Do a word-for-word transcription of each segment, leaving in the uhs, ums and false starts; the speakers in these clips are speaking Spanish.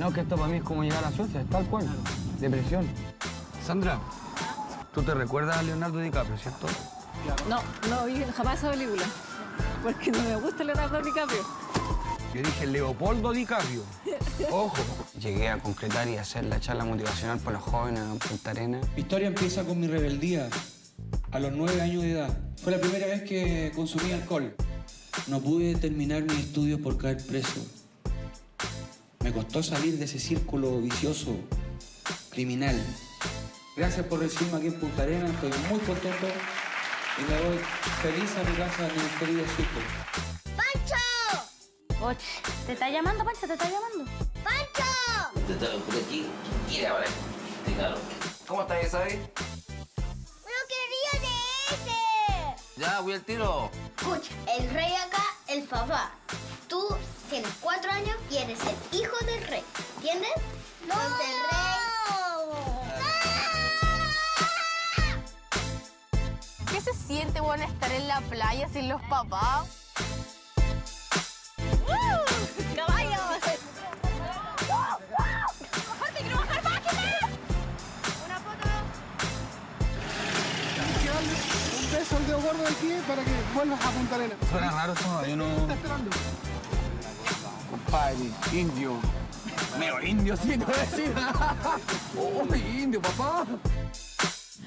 No, que esto para mí es como llegar a Suecia, es tal cual. Claro. Depresión. Sandra, ¿tú te recuerdas a Leonardo DiCaprio, cierto? Claro. No, no vi jamás esa película. Porque no me gusta Leonardo DiCaprio. Yo dije Leopoldo DiCaprio. Ojo. Llegué a concretar y a hacer la charla motivacional para los jóvenes en Punta Arenas. Mi historia empieza con mi rebeldía a los nueve años de edad. Fue la primera vez que consumí alcohol. No pude terminar mis estudios por caer preso. Me costó salir de ese círculo vicioso, criminal. Gracias por recibirme aquí en Punta Arenas. Estoy muy contento y me voy feliz a mi casa de mi querido sitio. ¡Pancho! Oye, ¿te está llamando, Pancho? ¿Te está llamando? ¡Pancho! Te está por aquí. ¿Quiere hablar? ¿Cómo estás, Isabel? ¡No quería de ese! Ya, voy al tiro. Escucha, el rey acá, el papá. Tú tienes cuatro años y eres el hijo del rey. ¿Entiendes? ¡No! No es el rey. ¡No! ¿Qué se siente, bueno, estar en la playa sin los papás? ¡Uh! ¡Caballos! ¡Mejor te quiero bajar más que nada! Una foto. Beso el dedo gordo del pie para que vuelvas a Punta Elena. Suena raro todo, yo no... ¿Qué estás esperando? Compadre, indio. Meo indio, sí, te voy a decir. ¡Oh, mi indio, papá!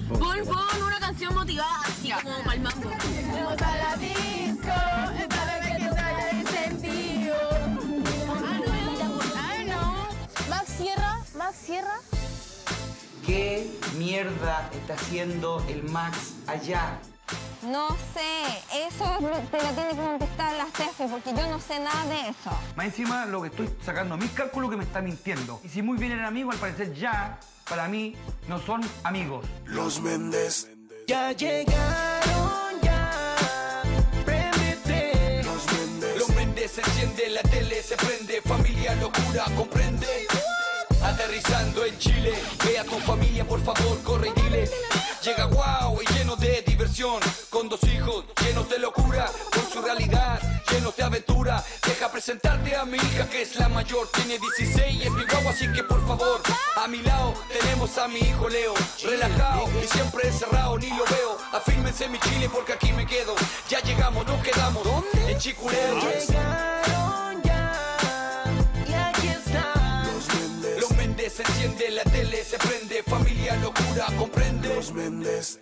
Pon, pon una canción motivada, así como para el mambo. Vamos a la disco, esta vez que trae el sentido. Ah, no. Max Sierra, Max Sierra. ¿Qué mierda está haciendo el Max allá? No sé, eso te lo tiene que contestar la Steffi, porque yo no sé nada de eso. Más encima, lo que estoy sacando, mis cálculos que me está mintiendo. Y si muy bien eran amigos, al parecer ya, para mí, no son amigos. Los Méndez. Ya llegaron, ya. Préndete. Los Méndez. Los Méndez se enciende, la tele se prende. Familia, locura, comprende. Aterrizando en Chile, ve a tu familia, por favor, corre y dile. Llega guau y lleno de diversión, con dos hijos llenos de locura, por su realidad, llenos de aventura. Deja presentarte a mi hija que es la mayor, tiene dieciséis y es mi guau, así que por favor. A mi lado tenemos a mi hijo Leo, relajado y siempre encerrado, ni lo veo. Afírmense mi Chile porque aquí me quedo, ya llegamos, nos quedamos. ¿Dónde? En Chicureo. Llegaron ya, y aquí están. Se enciende, la tele se prende, familia, locura, comprende. Los Méndez.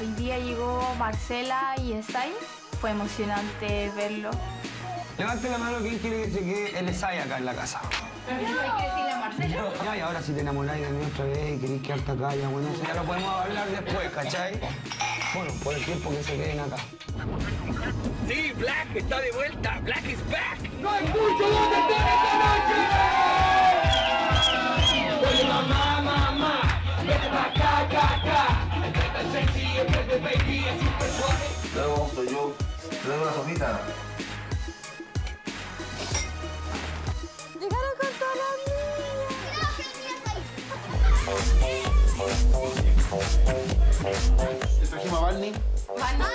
Hoy día llegó Marcela y Esai. Fue emocionante verlo. Levante la mano quien quiere que se quede el Esai acá en la casa. Pero no hay que decirle a Marcela. Ya, y ahora si te enamoráis de mí otra vez y queréis quedarte acá, ya bueno, ya lo podemos hablar después, ¿cachai? Bueno, por el tiempo que se queden acá. Sí, Black está de vuelta. Black is back. No hay mucho donde estar esta noche. Oye, mamá, mamá, vete pa' acá, acá, acá. Este tan sexy, este baby, es super suave. Luego soy yo. Le doy una sopita. Llegaron con todas las niñas. Gracias, ¿te trajimos a Barney? ¡Barney!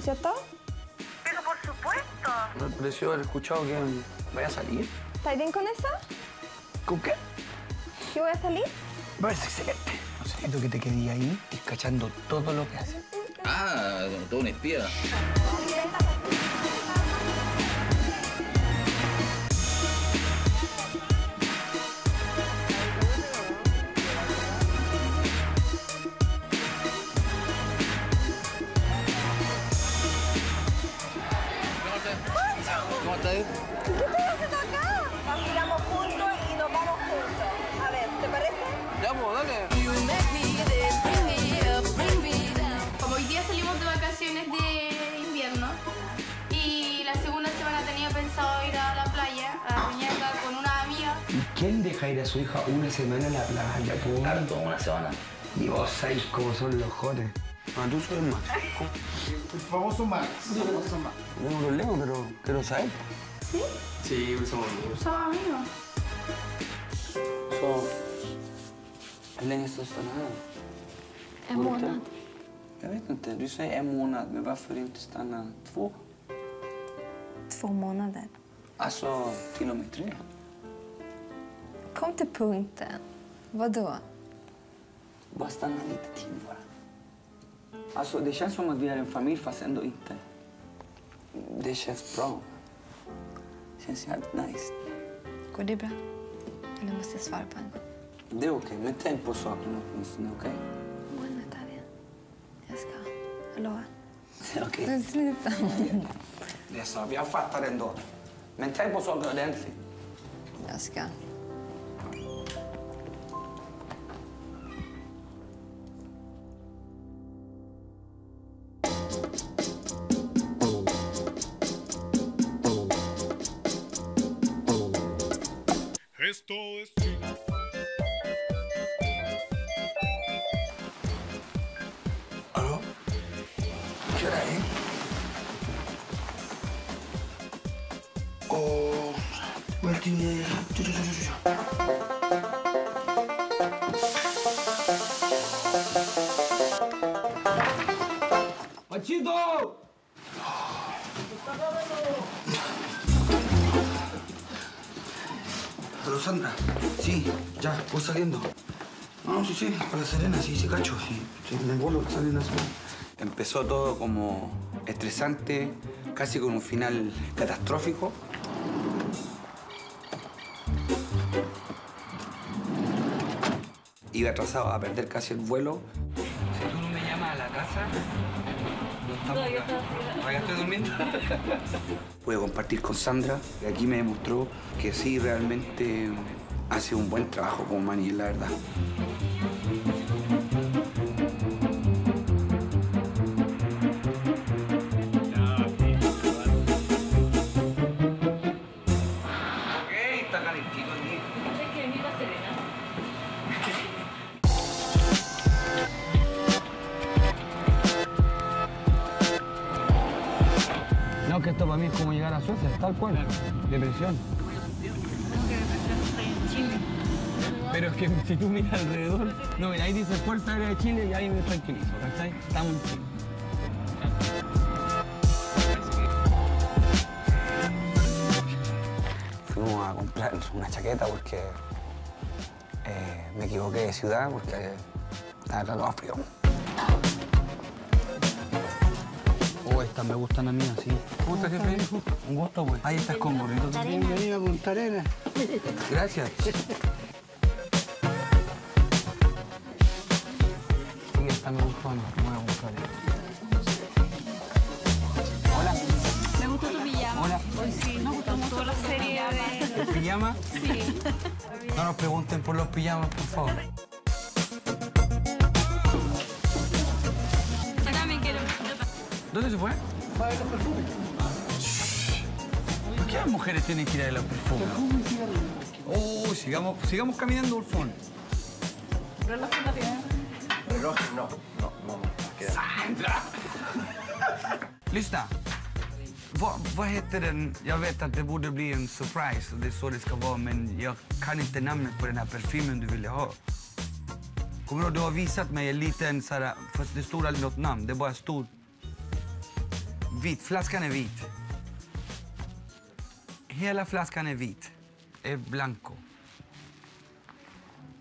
¿Cierto? Pero por supuesto. Me pareció haber escuchado que vaya a salir. ¿Estás bien con eso? ¿Con qué? ¿Que voy a salir? Me parece excelente. No sé, tú que te quedé ahí cachando todo lo que haces. Ah, como todo un espía. De invierno y la segunda semana tenía pensado ir a la playa, a la Reñaca, con una amiga. ¿Y quién deja ir a su hija una semana a la playa? ¿Cómo? Harto, una semana. Y vos sabés cómo son los jones. Ah, tú sos Max. El famoso Max. El famoso Max. No tengo problema, pero quiero saber. ¿Sí? Sí, somos amigos. Somos amigos. Somos... Länge största här. En månad. Jag vet inte, du säger en månad, men varför inte stanna två? Två månader. Alltså, till och med tre. Kom till punkten. Vadå? Bara stanna lite tid bara. Alltså, det känns som att vi är en familj, fast ändå inte. Det känns bra. Det känns jävligt nice. Går det bra? Eller måste jag svara på en gång? Det är okej, men tänk på sakerna åtminstone, okej? Månad är det. Jag ska. Jag lovar. Okej. Men sluta. Det är så, jag fattar ändå. Men tänk på saker ordentligt. Jag ska. Esto es... ¿Aló? ¿Qué hora es? Oh... Martín... ¡Machito! Pero Sandra, sí, ya, voy saliendo. No, sí, sí, para Serena, sí, sí, cacho, sí. Sí, me vuelvo a salir así. Empezó todo como estresante, casi con un final catastrófico. Iba atrasado a perder casi el vuelo. Si tú no me llamas a la casa, no estamos acá. No, ¿acá estoy durmiendo? Pude compartir con Sandra, y aquí me demostró que sí, realmente ha sido un buen trabajo como manager, la verdad. ¡Ey, está calentito aquí! ¿Crees que venir a Serena? Que esto para mí es como llegar a Suecia, tal cual. Depresión. Pero es que si tú miras alrededor, no, mira, ahí dice Fuerza Aérea de Chile y ahí me tranquilizo, ¿cachai? Estamos en Chile. Fuimos a comprar una chaqueta porque eh, me equivoqué de ciudad porque estaba tratado frío. Estas me gustan a mí, así. ¿Cómo estás, jefe? Un gusto, güey. Ahí estás con burrito. Bienvenido a Punta Arenas. Gracias. Sí, esta me gustó a mí. Voy a Punta Arenas. Hola. Me gusta tu pijama. Hola. Hoy sí, nos gustan todas las series. ¿El pijama? Sí. No nos pregunten por los pijamas, por favor. ¿Dónde se fue? Para ver los perfumes. ¿Por qué las mujeres tienen que ir a ver los perfumes? Oh, sigamos, sigamos caminando, Ulfón. ¿Reloj en la tienda? Reloj, no. No, no, no. Sandra. Lyssna. Vad, vad heter den? Jag vet att det borde bli en surprise och det är så det ska vara, men jag kan inte namnet på den här parfymen du ville ha. Kommer du, du har visat mig en liten så här, fast det står aldrig något namn, det är bara stort. Vit, flaskan är vit. Hela flaskan är vit. Är blanco.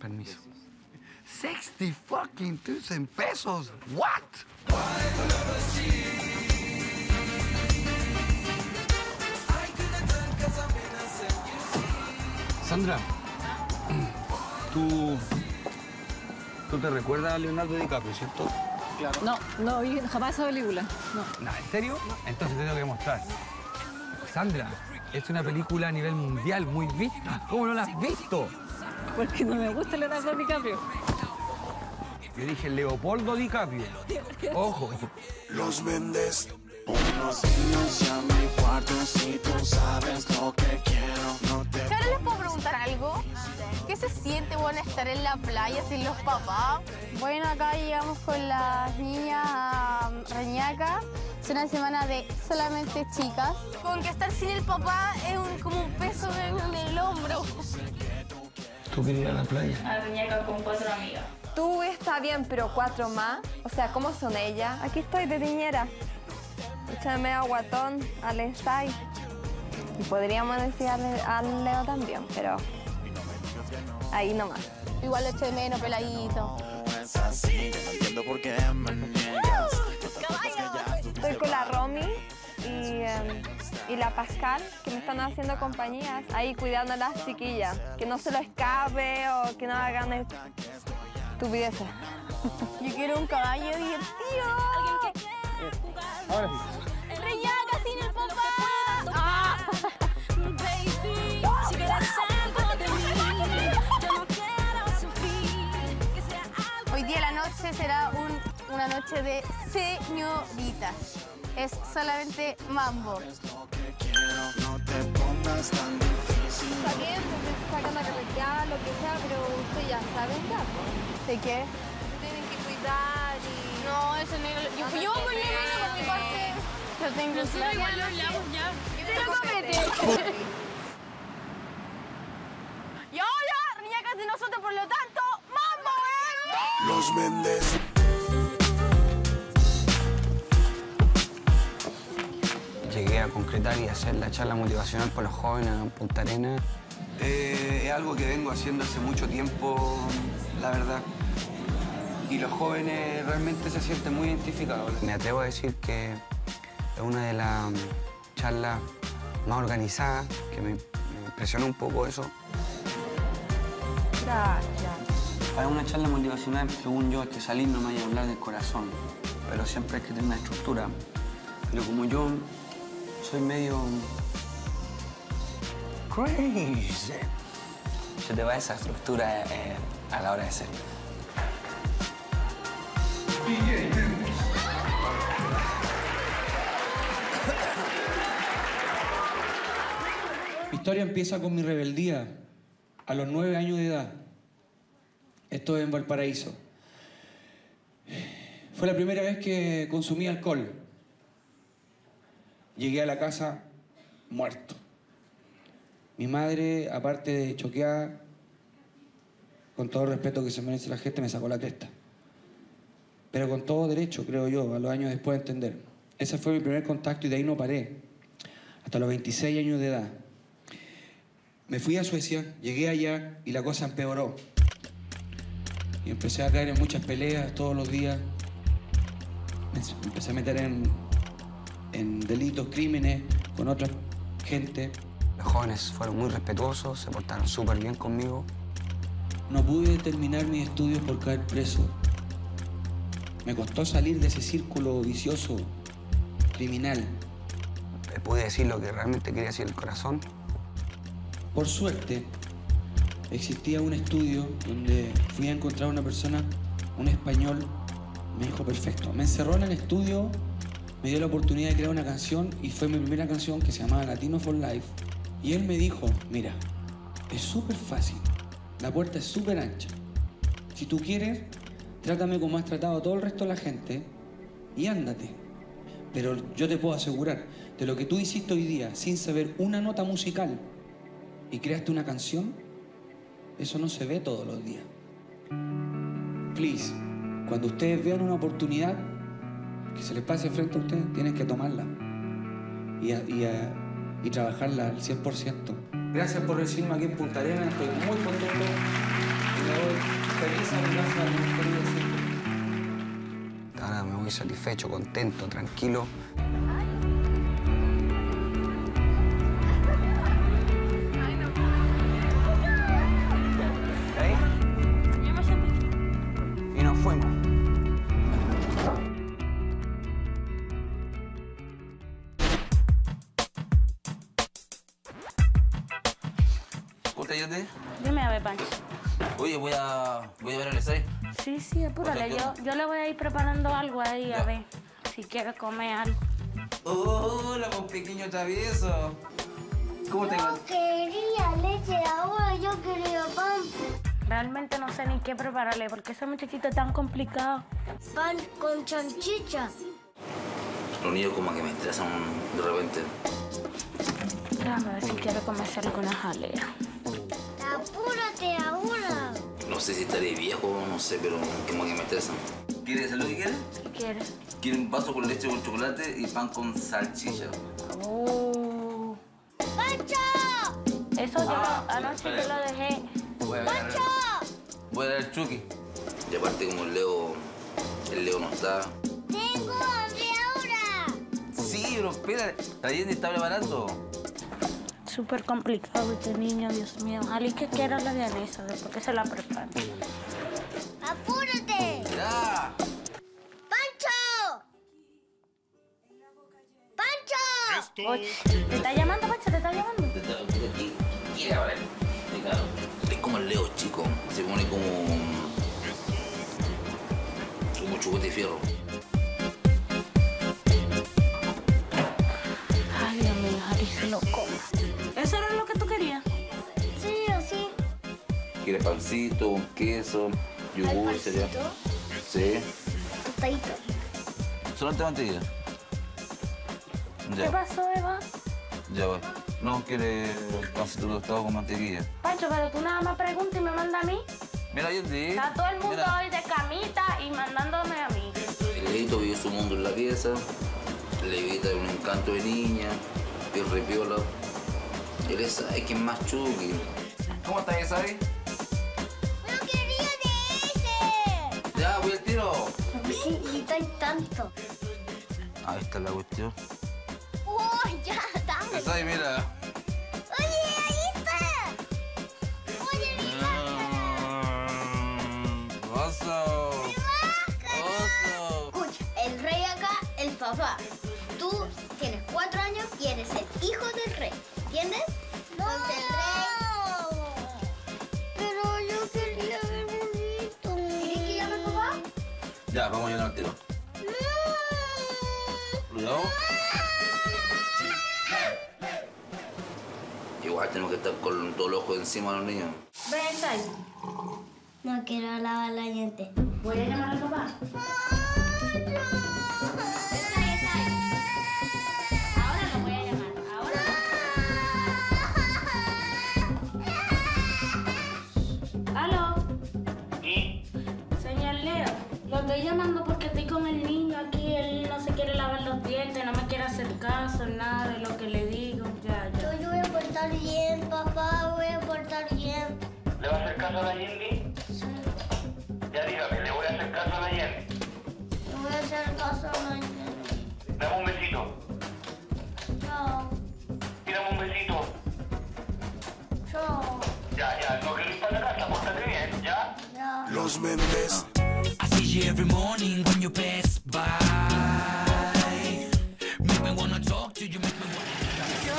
Permiso. sextio fucking tusen pesos! What? Sandra, tú... ¿Tú te recuerdas a Leonardo DiCaprio, cierto? Claro. No, no vi jamás esa película. No. Nah, ¿en serio? No. Entonces te tengo que mostrar. Sandra, es una película a nivel mundial muy vista. ¿Cómo no la has visto? Porque no me gusta Leonardo DiCaprio. Yo dije Leopoldo DiCaprio. Ojo. Los Méndez. Unos niños y a mi cuarto, si tú sabes lo que quiero, no te... ¿Ahora les puedo preguntar algo? ¿Qué se siente, bueno, estar en la playa sin los papás? Bueno, acá llegamos con las niñas a Reñaca. Es una semana de solamente chicas. Como que estar sin el papá es un, como un peso en el hombro. ¿Tú querías ir a la playa? A Reñaca con cuatro amigas. Tú está bien, pero cuatro más. O sea, ¿cómo son ellas? Aquí estoy de niñera. Échame aguatón al ensayo. Y podríamos decir al Leo también, pero ahí nomás. Igual lo echo de menos, peladito. Estoy con la Romy y, um, y la Pascal, que me están haciendo compañías, ahí cuidando a las chiquillas. Que no se lo escape o que no hagan estupideces. Yo quiero un caballo divertido. ¿Alguien que jugar? Ahora sí. ¡Reñaca sin el papá! ¡Ah! Hoy día la noche será un, una noche de señoritas. Es solamente mambo. Saqué, sacando a carretear, lo que sea, pero ustedes ya saben ya. ¿De qué? Se tienen que cuidar y... No, eso no es... Yo voy a poner eso por mi parte. Lo tengo que hacer. Igual lo hablamos ya. ¡Te lo comete! Y ahora, Reñacas de nosotros, por lo tanto, ¡mambo, eh! Los Méndez. Llegué a concretar y hacer la charla motivacional para los jóvenes en Punta Arenas. Eh, es algo que vengo haciendo hace mucho tiempo, la verdad. Y los jóvenes realmente se sienten muy identificados. Me atrevo a decir que es una de las charlas más organizadas, que me, me impresionó un poco eso. Gracias. Para una charla motivacional, según yo, es que salir no me vaya a hablar del corazón, pero siempre hay que tener una estructura. Pero como yo... soy medio... crazy. Se te va esa estructura eh, a la hora de ser. Mi historia empieza con mi rebeldía a los nueve años de edad. Esto es en Valparaíso. Fue la primera vez que consumí alcohol. Llegué a la casa muerto. Mi madre, aparte de choqueada, con todo el respeto que se merece la gente, me sacó la cresta. Pero con todo derecho, creo yo, a los años después de entender. Ese fue mi primer contacto y de ahí no paré. Hasta los veintiséis años de edad. Me fui a Suecia, llegué allá y la cosa empeoró. Y empecé a caer en muchas peleas todos los días. Me empecé a meter en... en delitos, crímenes, con otra gente. Los jóvenes fueron muy respetuosos, se portaron súper bien conmigo. No pude terminar mis estudios por caer preso. Me costó salir de ese círculo vicioso, criminal. Pude decir lo que realmente quería decir el corazón. Por suerte, existía un estudio donde fui a encontrar a una persona, un español, me dijo perfecto. Me encerró en el estudio. Me dio la oportunidad de crear una canción y fue mi primera canción que se llamaba Latino for Life. Y él me dijo, mira, es súper fácil, la puerta es súper ancha. Si tú quieres, trátame como has tratado a todo el resto de la gente y ándate. Pero yo te puedo asegurar, de lo que tú hiciste hoy día sin saber una nota musical y creaste una canción, eso no se ve todos los días. Please, cuando ustedes vean una oportunidad, que se les pase frente a ustedes, tienen que tomarla y, a, y, a, y trabajarla al cien por ciento. Gracias por recibirme aquí en Punta Arenas, estoy muy contento y me voy feliz a mi casa de los queridos. Ahora me voy satisfecho, contento, tranquilo. ¿Ahí? Y nos fuimos. Oye, voy a, voy a ver al ensayo. Sí, sí, apúrale. Yo, yo le voy a ir preparando algo ahí, ya. A ver si quiere comer algo. ¡Hola, oh, pequeño travieso! ¿Cómo te va? Yo quería leche, ahora yo quería pan. Realmente no sé ni qué prepararle, porque ese muchachito es tan complicado. Pan con chanchicha. sonidos como que me estresan de repente. Déjame ver si quiero comerse algunas aleas. ¡Apúrate ahora! No sé si estaré viejo, no sé, pero como que me estresan. ¿Quieres hacer lo que quieres? ¿Qué quieres? Quiero un vaso con leche con chocolate y pan con salchicha. ¡Oh! ¡Pancho! Eso yo ah, anoche yo lo dejé. Voy a ver, ¡Pancho! Voy a dar el chuki. Y aparte como el Leo, el Leo no está. ¡Tengo hambre ahora! Sí, pero espera, la gente está preparando. Súper complicado este niño, Dios mío. Ali que quiera la vienesa, después que se la prepara. ¡Apúrate! ¡Ya! ¡Pancho! ¡Pancho! Oye, ¿te está llamando, Pancho? ¿Te está llamando? ¿Te está llamando? ¿Qué habla? Es como el Leo, chico. Se pone como... como un chupete de fierro. Ay, Dios mío, Ali se lo come. ¿Eso era lo que tú querías? Sí, o sí. ¿Quieres pancito, un queso, yogur, cereal? Sí. Tostadito. Solamente mantequilla. Ya. ¿Qué pasó, Eva? Ya voy. No quieres pancito tostado con mantequilla. Pancho, pero tú nada más preguntas y me mandas a mí. Mira, yo te... Está todo el mundo Mira. hoy de camita y mandándome a mí. El Leito vivió su mundo en la pieza. Levita es un encanto de niña. Y repiola. Él es, es que es más chuki. ¿Cómo estás, Isabel? ¡No quería de ese! ¡Ya, voy al tiro! Sí, sí, hay tanto. Ahí está la cuestión. ¡Oh, ya! ¡Dame! Isabel, mira. ¡Oye, ahí está! ¡Oye, mira! ¡Oso! ¡Oso! Escucha, el rey acá, el papá. Tú tienes cuatro años y eres el hijo del rey. ¿Entiendes? No. Pero yo quería ver bonito. ¿Quieres que llame a papá? Ya, vamos a llenar el tiro. No. Cuidado. Igual tenemos que estar con todo el ojo encima de los niños. Ven, Sai. No quiero lavar la gente. ¿Voy a llamar a papá? Estoy llamando porque estoy con el niño aquí, él no se quiere lavar los dientes, no me quiere hacer caso, nada de lo que le digo, ya, ya. Yo, yo voy a portar bien, papá, voy a portar bien. ¿Le va a hacer caso a la Yendi? Sí. Ya dígame, ¿le voy a hacer caso a la Yendi? Le voy a hacer caso a la Yendi. Dame un besito. Chao. Dame un besito. Chao. Ya, ya, no querés ir para la casa, pórtate bien, ¿ya? Ya. Los Méndez. Every morning when you pass by, make me wanna talk to you, make me wanna...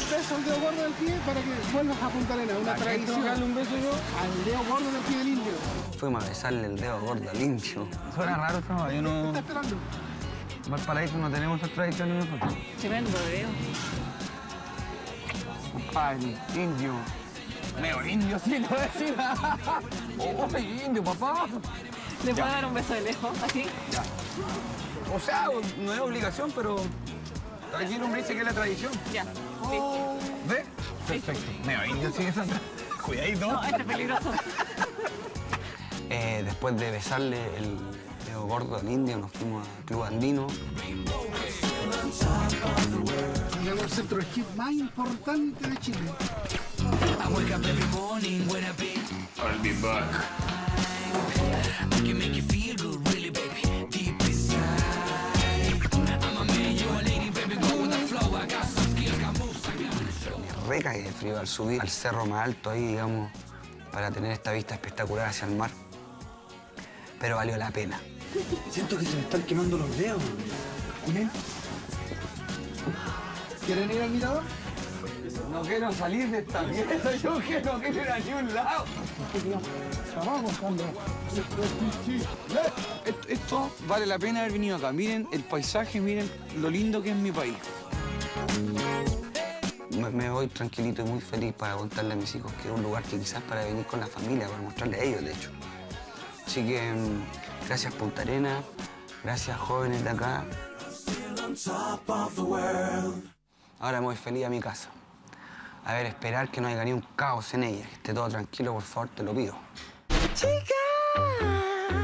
Un beso al Leo Gordo del pie para que vuelvas a Punta Elena, una tradición. Dale un beso yo al Leo Gordo del pie del indio. Fuimos a besarle el dedo gordo al indio. Suena raro, pero yo no... ¿Qué está esperando? En Valparaíso no tenemos esas tradiciones. Tremendo, veo. Ay, indio. Meo indio, sí, lo decía. Oh, indio, papá. ¿Le puedo dar un beso de lejos, así? Ya. O sea, no es obligación, pero... Aquí el hombre dice que es la tradición. Ya. Oh. ¿Ves? Perfecto. Meo indio sigue Sandra. Cuidadito. No, este es peligroso. eh, después de besarle el dedo gordo al indio, nos fuimos al club andino. Llegó el centro de hip más importante de Chile. I'll be back. I can make you feel good, really, baby. Deep inside, I'm a man, you're a lady, baby. Go with the flow, I got some skills, got moves, I got the show. Me recagué de frío al subir al cerro más alto ahí, digamos, para tener esta vista espectacular hacia el mar. Pero valió la pena. Siento que se me están quemando los dedos. ¿Quién? ¿Quieren ir al mirador? No quiero salir de esta mierda, yo que no quiero ir a ningún lado. Vamos, Sandra. Esto, esto vale la pena haber venido acá. Miren el paisaje, miren lo lindo que es mi país. Me, me voy tranquilito y muy feliz para contarle a mis hijos que es un lugar que quizás para venir con la familia, para mostrarle a ellos, de hecho. Así que gracias Punta Arenas, gracias jóvenes de acá. Ahora me voy feliz a mi casa. A ver, esperar que no haya ni un caos en ella. Que esté todo tranquilo, por favor, te lo pido. Chica,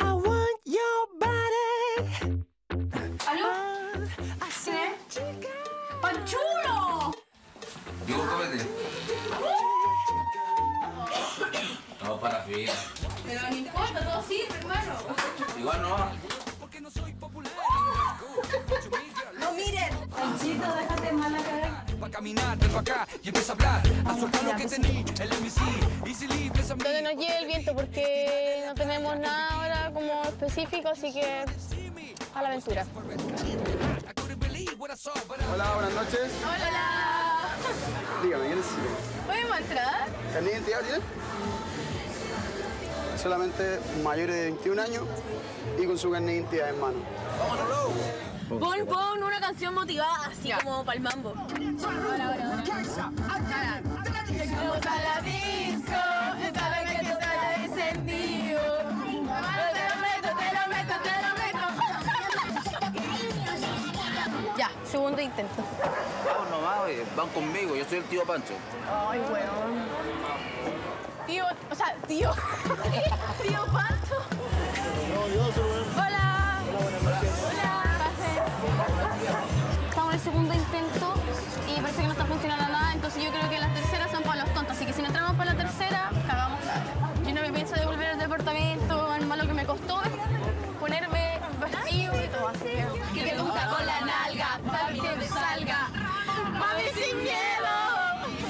I want your body. ¿Aló? ¿Sí? ¡Panchulo! Digo, cómete. No, para la fila. Pero no importa, todo sirve, hermano. Igual no. Porque no soy popular. No miren. Panchito, déjate mala cara. Va a caminar, te va acá y empieza a hablar. A soltar lo que tenía, el M C. Donde nos lleve el viento, porque no tenemos nada ahora como específico, así que a la aventura. Hola, buenas noches. Hola, hola. Dígame, ¿quién es? ¿Podemos entrar? ¿Carné de identidad tiene? Solamente mayores de veintiún años y con su carné de identidad en mano. Pon, pon una canción motivada, así ya, como para el mambo. Ahora, ahora, ahora. Vamos a la disco, esta vez que tú te has encendido. Te lo meto, te lo meto, te lo meto. Ya, segundo intento. Vamos nomás, oye, van conmigo, yo soy el tío Pancho. Ay, huevón. Tío, o sea, tío. Tío Pancho. No, yo soy el... Hola. Hola, buenas noches. Hola. Estamos en el segundo intento y parece que no está funcionando nada, entonces yo creo que las terceras son para los tontos, así que si no entramos para la tercera, cagamos. Yo no me pienso devolver al departamento, hermano, lo que me costó ponerme vestido y todo, así que... Que te gusta con la nalga, papi, que me salga, papi, sin miedo.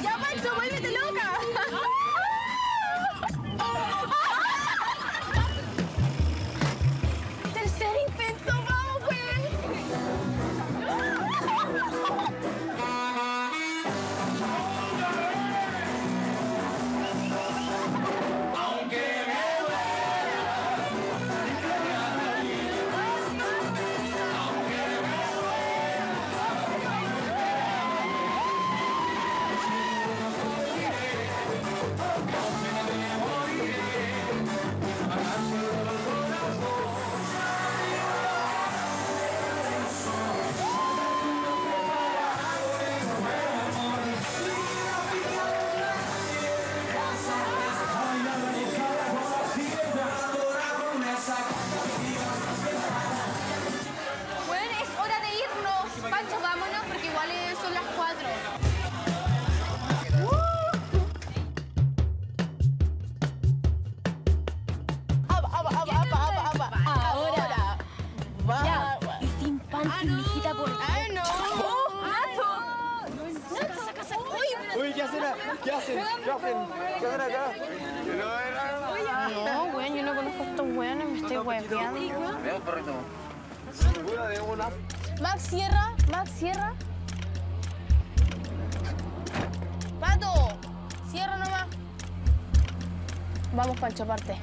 Ya, Pancho, vuélvete loca. Tercer intento, vamos, pues. ¿Qué hacen? ¿Qué hacen? ¿Qué hacen acá? No, weón, yo no conozco a estos weones, me estoy hueveando. Veo, perrito. Segura de una. Max, cierra. Max, cierra. Pato, cierra nomás. Vamos para el chaparte.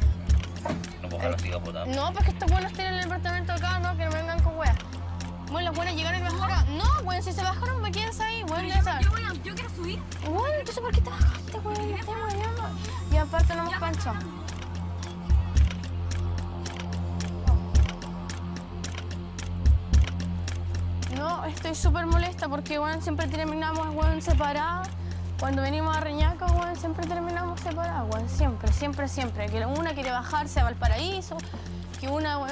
No cojan los tíos, puta. No, porque estos weones tienen el departamento acá, no, que no vengan con weas. Bueno, los buenos llegaron y bajaron. No, bueno, si se bajaron, me quedan ahí, bueno, ya sabes. Yo, bueno, yo quiero subir. Bueno, entonces, ¿por qué te bajaste, güey? Yo estoy muriendo. Y aparte, no hemos Pancho. No, estoy súper molesta porque, bueno, siempre terminamos, güey, separados. Cuando venimos a Reñaca, güey, siempre terminamos separados, güey. Siempre, siempre, siempre. Que una quiere bajarse a Valparaíso, que una, güey...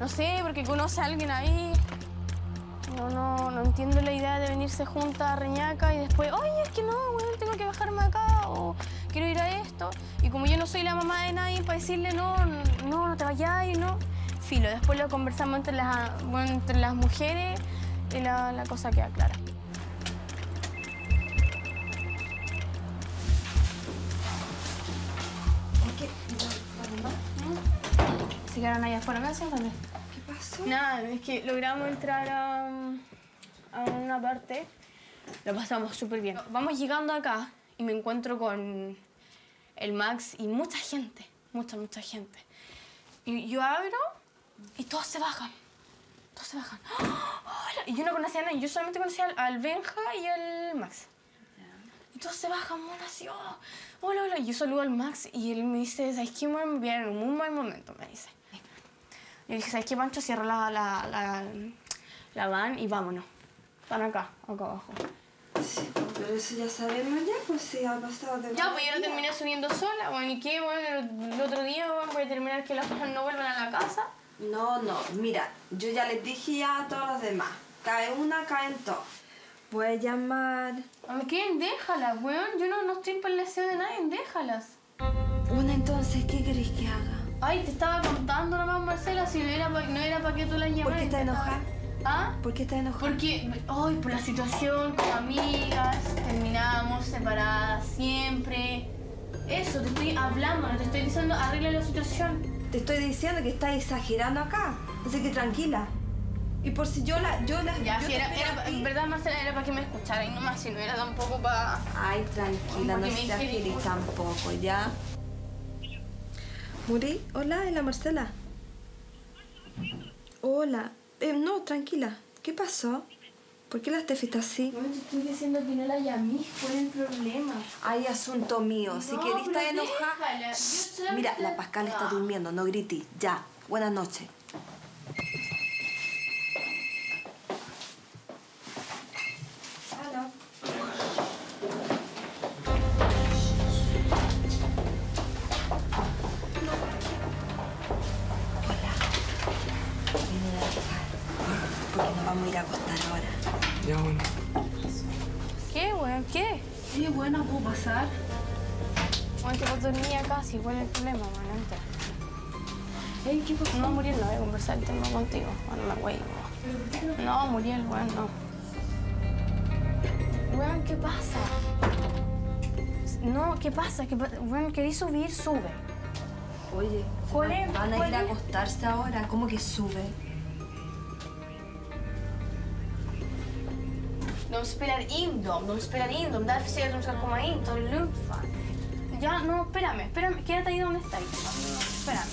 No sé, porque conoce a alguien ahí. No, no, no entiendo la idea de venirse juntas a Reñaca y después, oye, es que no, bueno, tengo que bajarme acá o quiero ir a esto. Y como yo no soy la mamá de nadie para decirle, no, no, no te vayas y no. Filo, después lo conversamos entre las, bueno, entre las mujeres y la, la cosa queda clara. Se quedaron allá afuera, ¿qué hacen también? ¿Qué pasó? Nada, es que logramos entrar a, a una parte, lo pasamos súper bien. Vamos llegando acá y me encuentro con el Max y mucha gente, mucha, mucha gente. Y yo abro y todos se bajan, todos se bajan. ¡Hola! Y yo no conocía a nadie, yo solamente conocía al, al Benja y al Max. Y todos se bajan, bueno, así, oh, hola, hola. Y yo saludo al Max y él me dice, ¿sabes qué? Me vieron en un muy mal momento, me dice. Y dije, ¿sabes qué, Pancho? Cierra la, la, la, la van y vámonos. Están acá, acá abajo. Sí, pero eso ya sabemos ya, pues sí, ha pasado de... Ya, pues yo lo terminé subiendo sola, bueno, ¿y qué? Bueno, el, el otro día, bueno, voy a terminar que las cosas no vuelvan a la casa. No, no, mira, yo ya les dije ya a todos los demás. Cae una, caen todos. Voy a llamar... ¿A quién? Déjalas, weón. Yo no, no estoy por el deseo de nadie, déjalas. Una entonces, ¿qué querés que haga? Ay, te estaba contando nomás, Marcela, si no era para no era pa que tú la llamaras. ¿Por qué estás enojada? ¿Ah? ¿Por qué estás enojada? Porque, ay, oh, por la situación, con amigas, terminamos separadas siempre. Eso, te estoy hablando, no te estoy diciendo arregla la situación. Te estoy diciendo que estás exagerando acá, así que tranquila. Y por si yo la... Yo la ya, yo si era, era en verdad, Marcela, era para que me escuchara y nomás, si no era tampoco para... Ay, tranquila, no seas feliz tampoco, ¿ya? Muri, hola, es la Marcela. Hola. Eh, no, tranquila. ¿Qué pasó? ¿Por qué la Steffi está así? No, te estoy diciendo que no la llamé, fue el problema. Ay, asunto mío. Si no, querés estar enojada... Shh, mira, la Pascal está durmiendo, no grite. Ya, buenas noches. Vamos a ir a acostar ahora. Ya, bueno. ¿Qué, bueno? ¿Qué? Sí, bueno, ¿puedo pasar? Bueno, que vos dormías casi, ¿cuál es el problema, manante? Ey, ¿qué pasó? No, Muriel, no voy a conversar el tema contigo. Bueno, la güey, no. No, Muriel, bueno, no. Bueno, ¿qué pasa? No, ¿qué pasa? ¿Qué pasa? Bueno, ¿querés subir? Sube. Oye, van, van a ir a acostarse ahora. ¿Cómo que sube? De spelar in dem, de spelar in dem. Därför ser jag att de ska komma in, ta det lugnt fan. Ja, no, espérame, espérame, quédate ahí donde está. Espérame.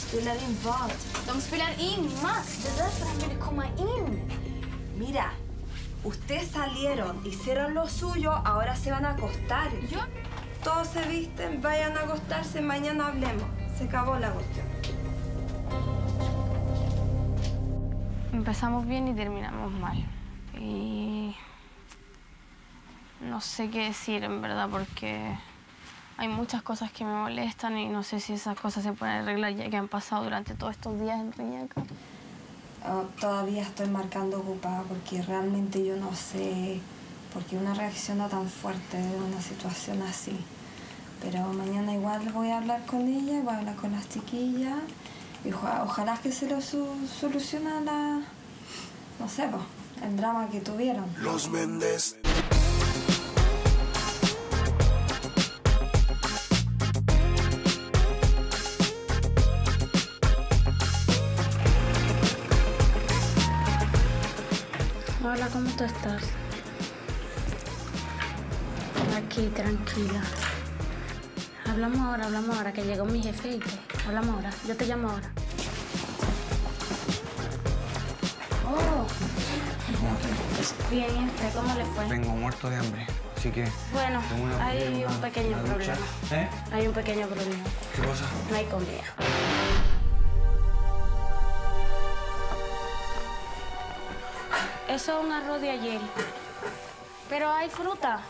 Spelar in vad? De spelar in, Max. Det är därför han vill komma in. Mira, ustedes salieron, hicieron lo suyo, ahora se van a acostar. ¿Yo? Todos se visten, vayan a acostarse, mañana hablemos. Se acabó la cuestión. Empezamos bien y terminamos mal. Y... no sé qué decir, en verdad, porque... hay muchas cosas que me molestan y no sé si esas cosas se pueden arreglar ya que han pasado durante todos estos días en Reñaca. Oh, todavía estoy marcando ocupada porque realmente yo no sé... por qué una reacciona tan fuerte de una situación así. Pero mañana igual voy a hablar con ella, voy a hablar con las chiquillas... y ojalá que se lo soluciona la... no sé, po, el drama que tuvieron. Los Méndez. Hola, ¿cómo tú estás? Aquí, tranquila. Hablamos ahora, hablamos ahora, que llegó mi jefe y que... hablamos ahora. Yo te llamo ahora. Oh. Bien, ¿y usted cómo le fue? Vengo muerto de hambre, así que... Bueno, hay problema, un pequeño problema. ¿Eh? Hay un pequeño problema. ¿Qué cosa? No hay comida. Eso es un arroz de ayer. Pero hay fruta.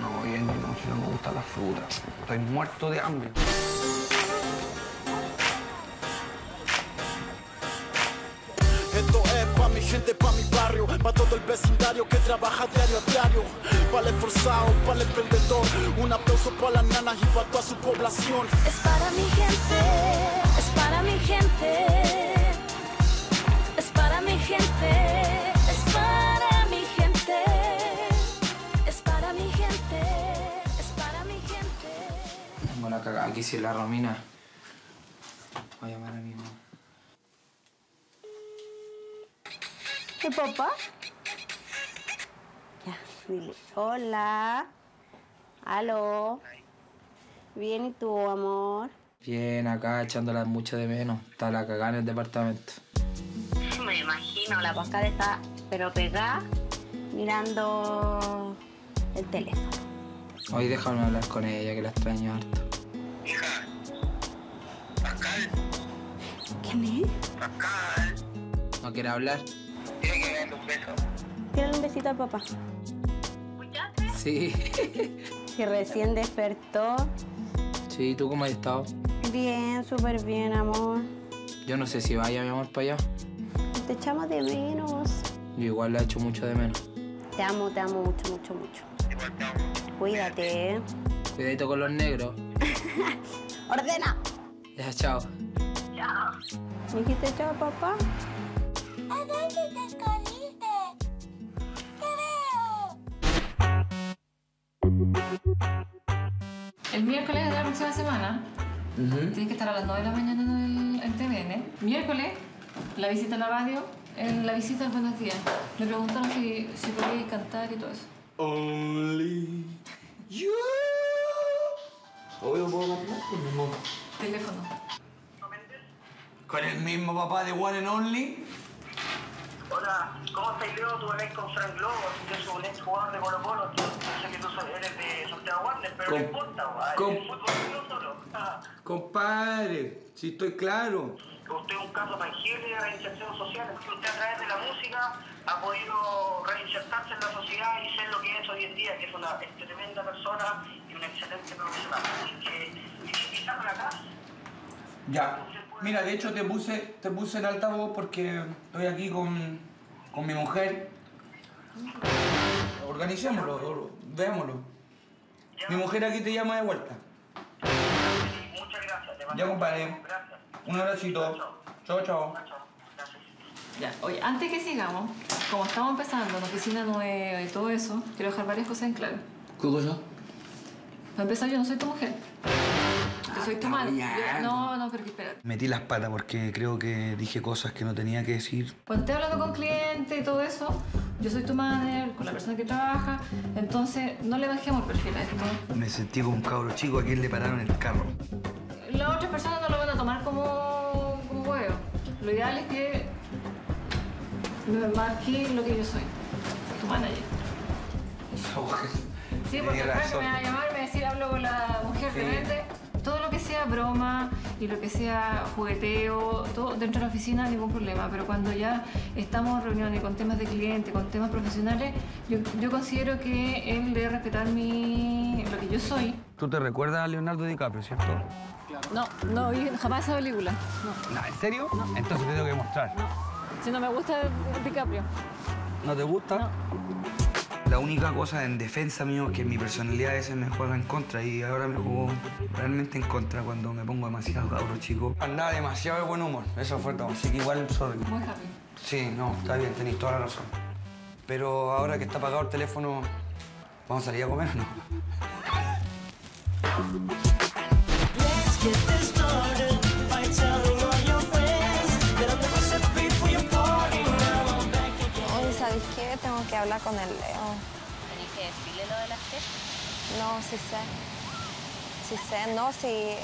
No, bien, no, si no me gusta la fruta. Estoy muerto de hambre. Mi gente, pa' mi barrio, pa' todo el vecindario que trabaja diario a diario, para el esforzado, para el emprendedor, un aplauso para las nanas y para toda su población. Es para mi gente, es para mi gente, es para mi gente, es para mi gente, es para mi gente, es para mi gente. Tengo la cagada, aquí si la Romina, voy a llamar a mi mamá. ¿Qué, papá? Ya, dile. Hola. Aló. Bien, ¿y tú, amor? Bien, acá echándola mucho de menos. Está la cagada en el departamento. Me imagino, la Pascal está pero pegada mirando el teléfono. Hoy déjame hablar con ella, que la extraño harto. Hija, Pascal. ¿Quién es? Pascal. no quiere hablar. Tiene que darle un beso. Tírale un besito al papá. ¿Escuchaste? Sí. Que recién despertó. Sí, ¿tú cómo has estado? Bien, súper bien, amor. Yo no sé si vaya, mi amor, para allá. Te echamos de menos. Yo igual la echo mucho de menos. Te amo, te amo mucho, mucho, mucho. Igual te amo. Cuídate. Cuidadito con los negros. ¡Ordena! Ya, chao. Chao. ¿Me dijiste chao, papá? ¿A dónde te escondiste? ¡Te veo! El miércoles de la próxima semana, uh-huh. Tienes que estar a las nueve de la mañana en, el, en T V N. Miércoles, la visita a la radio, en la visita al Buenos Días. Me preguntaron si, si podía cantar y todo eso. Only you. Obvio, ¿puedo cantar con el mismo teléfono? ¿Con el mismo papá de One and Only? Hola, ¿cómo estás, Leo? Tú venés con Frank Lobo, yo soy un ex jugador de Colo Colo. Yo sé que tú eres de Santiago Warner, pero no importa, ¿vale? El fútbol es mío solo. Compadre, si estoy claro. Usted es un caso tangible de reinserción social, porque usted a través de la música ha podido reinsertarse en la sociedad y ser lo que es hoy en día, que es una tremenda persona y un excelente profesional. Así que, ¿quieres invitarme acá? Ya. Mira, de hecho te puse, te puse en altavoz porque estoy aquí con, con mi mujer. Organicémoslo, veámoslo. Ya. Mi mujer aquí te llama de vuelta. Muchas gracias. Te ya, compadre. Gracias. Un abracito. Chao, chao. Ya, oye, antes que sigamos, como estamos empezando en oficina nueva y todo eso, quiero dejar varias cosas en claro. ¿Qué cosa? Para empezar, yo no soy tu mujer. Yo soy tu madre. No, no, pero espérate. Metí las patas porque creo que dije cosas que no tenía que decir. Cuando estoy hablando con clientes y todo eso, yo soy tu madre, con la persona que trabaja, entonces no le bajemos el perfil a esto. Me sentí como un cabro chico a quien le pararon el carro. Las otras personas no lo van a tomar como un huevo. Lo ideal es que me marque lo que yo soy, tu manager. Sí, porque el que me va a llamar y me va a decir, hablo con la mujer de frente. Todo lo que sea broma y lo que sea jugueteo, todo dentro de la oficina, ningún problema. Pero cuando ya estamos en reuniones con temas de cliente, con temas profesionales, yo, yo considero que él debe respetar mi, lo que yo soy. ¿Tú te recuerdas a Leonardo DiCaprio, cierto? Claro. No, no vi jamás esa película. No. No, ¿en serio? No. Entonces te tengo que mostrar. No. Si no me gusta DiCaprio. ¿No te gusta? No. La única cosa en defensa mío es que mi personalidad a veces me juega en contra y ahora me jugó realmente en contra cuando me pongo demasiado cabro chico. Andaba demasiado de buen humor, eso fue todo, así que igual sorry. Muy happy. Sí, no, está bien, tenéis toda la razón. Pero ahora que está apagado el teléfono, ¿vamos a salir a comer o no? Let's get this started by telling all your friends that I'm never set free for your party. ¿Sabes qué? Tengo que hablar con el Leo. ¿Tenés que decirle lo de las tesis? No, sí sé. Sí sé, no, sí.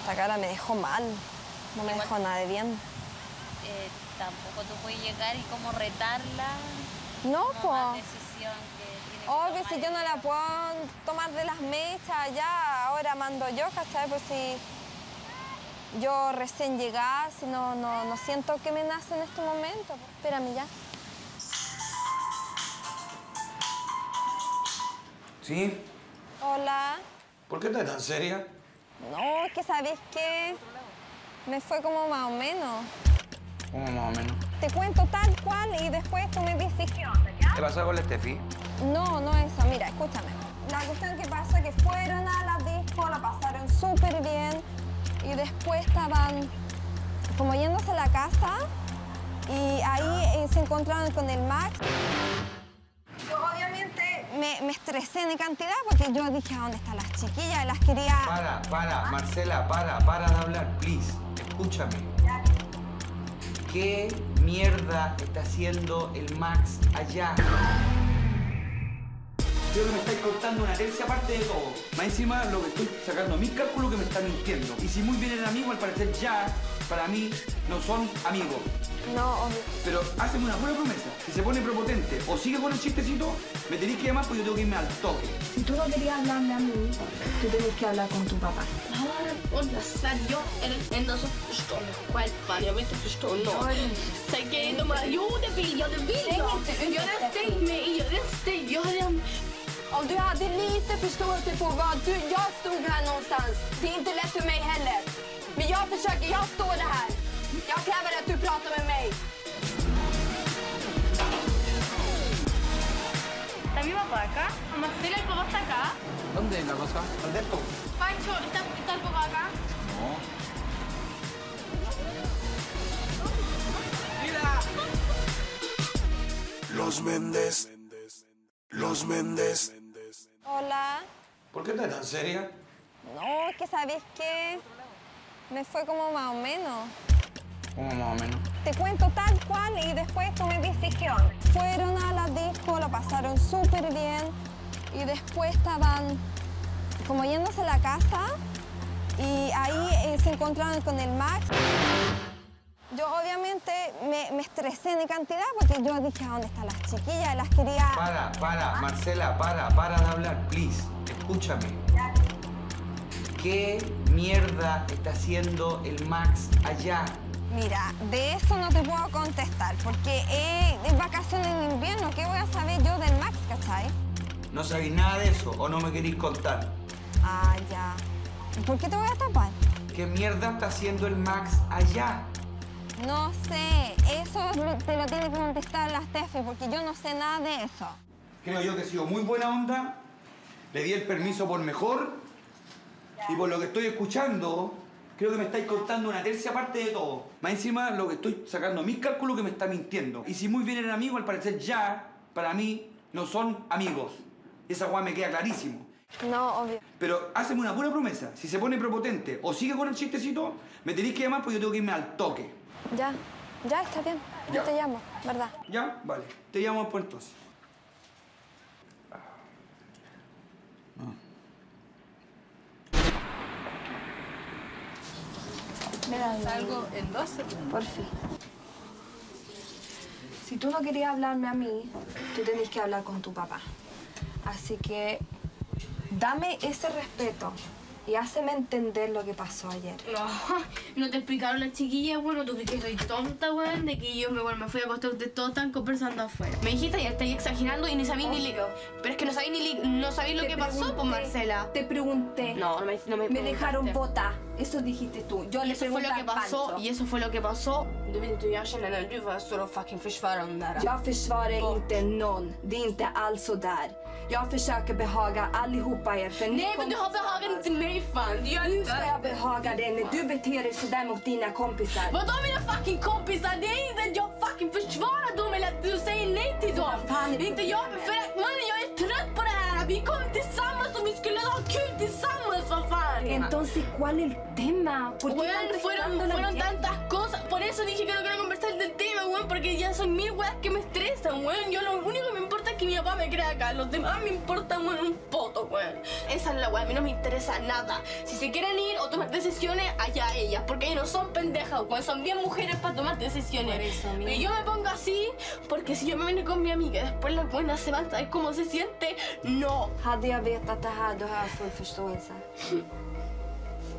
Esta cara me dejó mal. No me dejó nada de bien. Eh, tampoco tú puedes llegar y como retarla. No, pues. Una decisión que tiene que obvio, si yo no la puedo tomar de las mechas ya, ahora mando yo, ¿cachai? Pues si yo recién llegaba, si no, no, no siento que me nace en este momento. Espérame ya. ¿Sí? Hola. ¿Por qué estás tan seria? No, es que ¿sabés qué? Me fue como más o menos. ¿Cómo más o menos? Te cuento tal cual y después tú me dices qué onda, ¿ya? ¿Te pasó con la Steffi? No, no eso. Mira, escúchame. La cuestión que pasó es que fueron a la disco, la pasaron súper bien y después estaban como yéndose a la casa y ahí se encontraron con el Max. Me, me estresé de cantidad porque yo dije, ¿a dónde están las chiquillas? Las quería... Para, para, Marcela, para, para de hablar, please. Escúchame. ¿Qué mierda está haciendo el Max allá? Creo que me estáis cortando una tercia parte de todo. Más encima, lo que estoy sacando a mis cálculos que me están mintiendo. Y si muy bien eran amigos, al parecer ya, para mí, no son amigos. No, obvio. Pero hazme una buena promesa. Si se pone prepotente o sigue con el chistecito, me tenéis que llamar porque yo tengo que irme al toque. Si tú no querías hablarme a mí, tú tenés que hablar con tu papá. Ahora voy a estar yo en el endoso. ¿Cuál padre? Yo me estoy frustrando. Sé que no me ayuda, pero yo te pido. Yo estoy med, yo estoy, yo estoy. Om du hade lite förståelse på vad du, jag stod här någonstans. Det är inte lätt för mig heller. Men jag försöker, jag står det här. Jag kräver att du pratar med mig. Está mi papá acá. Marcela, el papá está acá. ¿Dónde es la cosa? Alberto. Pancho, ¿está, está el papá acá? No. Mira. Los Méndez. Los Méndez. Hola. ¿Por qué estás tan seria? No, es que sabéis que me fue como más o menos. ¿Cómo más o menos? Te cuento tal cual y después tomé decisión. Fueron a la disco, lo pasaron súper bien y después estaban como yéndose a la casa y ahí eh, se encontraron con el Max. Yo obviamente me, me estresé de cantidad porque yo dije, ¿a dónde están las chiquillas? Las quería... Para, para, Marcela, para, para de hablar, please. Escúchame. ¿Qué mierda está haciendo el Max allá? Mira, de eso no te puedo contestar porque es vacaciones en invierno. ¿Qué voy a saber yo del Max, cachai? ¿No sabéis nada de eso o no me queréis contar? Ah, ya. ¿Por qué te voy a tapar? ¿Qué mierda está haciendo el Max allá? No sé, eso te lo tiene que contestar la Steffi, porque yo no sé nada de eso. Creo yo que he sido muy buena onda, le di el permiso por mejor, y por lo que estoy escuchando, creo que me estáis contando una tercia parte de todo. Más encima, lo que estoy sacando mis cálculos que me está mintiendo. Y si muy bien eran amigos, al parecer ya, para mí, no son amigos. Esa guay me queda clarísimo. No, obvio. Pero hazme una buena promesa. Si se pone prepotente o sigue con el chistecito, me tenéis que llamar porque yo tengo que irme al toque. Ya, ya está bien. Ya. Yo te llamo, ¿verdad? Ya, vale. Te llamo por entonces. Mira, salgo en doce. Por fin. Si tú no querías hablarme a mí, tú tenés que hablar con tu papá. Así que... dame ese respeto y háceme entender lo que pasó ayer. No, no te explicaron las chiquillas, bueno, tú crees que soy tonta, weón, de que yo me, bueno, me fui a acostar, ustedes todos están conversando afuera. Me dijiste ayer, estáis exagerando y ni sabéis ni lío. Pero es que no sabéis ni no sabéis lo que pasó, pues, Marcela. Te pregunté. No, no me no me, me dejaron votar. Eso dijiste tú. Yo le pregunté a Pancho. Y eso fue lo que pasó. Du vet inte hur jag känner när du var så då fucking försvarar de där. Jag försvarar inte någon. Det är inte alls så där. Jag försöker behaga allihopa er. Nej, men du har behagat inte mig, fan. Nu ska jag behaga dig när du beter dig sådär mot dina kompisar. Vadå mina fucking kompisar? Det är inte jag fucking försvarar dem eller att du säger nej till dem. Det är inte jag. För att mannen, jag är trött på det här. Vi kom tillsammans och vi skulle ha kul tillsammans, vad fan. Entonces, ¿cuál el tema? ¿Por qué fueron tantas cosas? Por eso dije que no quiero conversar del tema, weón, porque ya son mil weas que me estresan, weón. Yo lo único que me importa es que mi papá me crea acá. Los demás me importan, weón, un poto, weón. Esa es la wea, a mí no me interesa nada. Si se quieren ir o tomar decisiones, allá ellas, porque ellas no son pendejas, weón. Son bien mujeres para tomar decisiones. Por eso, mira. Y yo me pongo así, porque si yo me vengo con mi amiga, después las buenas se van, ¿sabes cómo se siente? No. Hade jag vetat det här, då har jag full förståelse.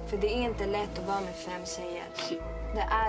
För det är inte lätt att vara med fem tjejer.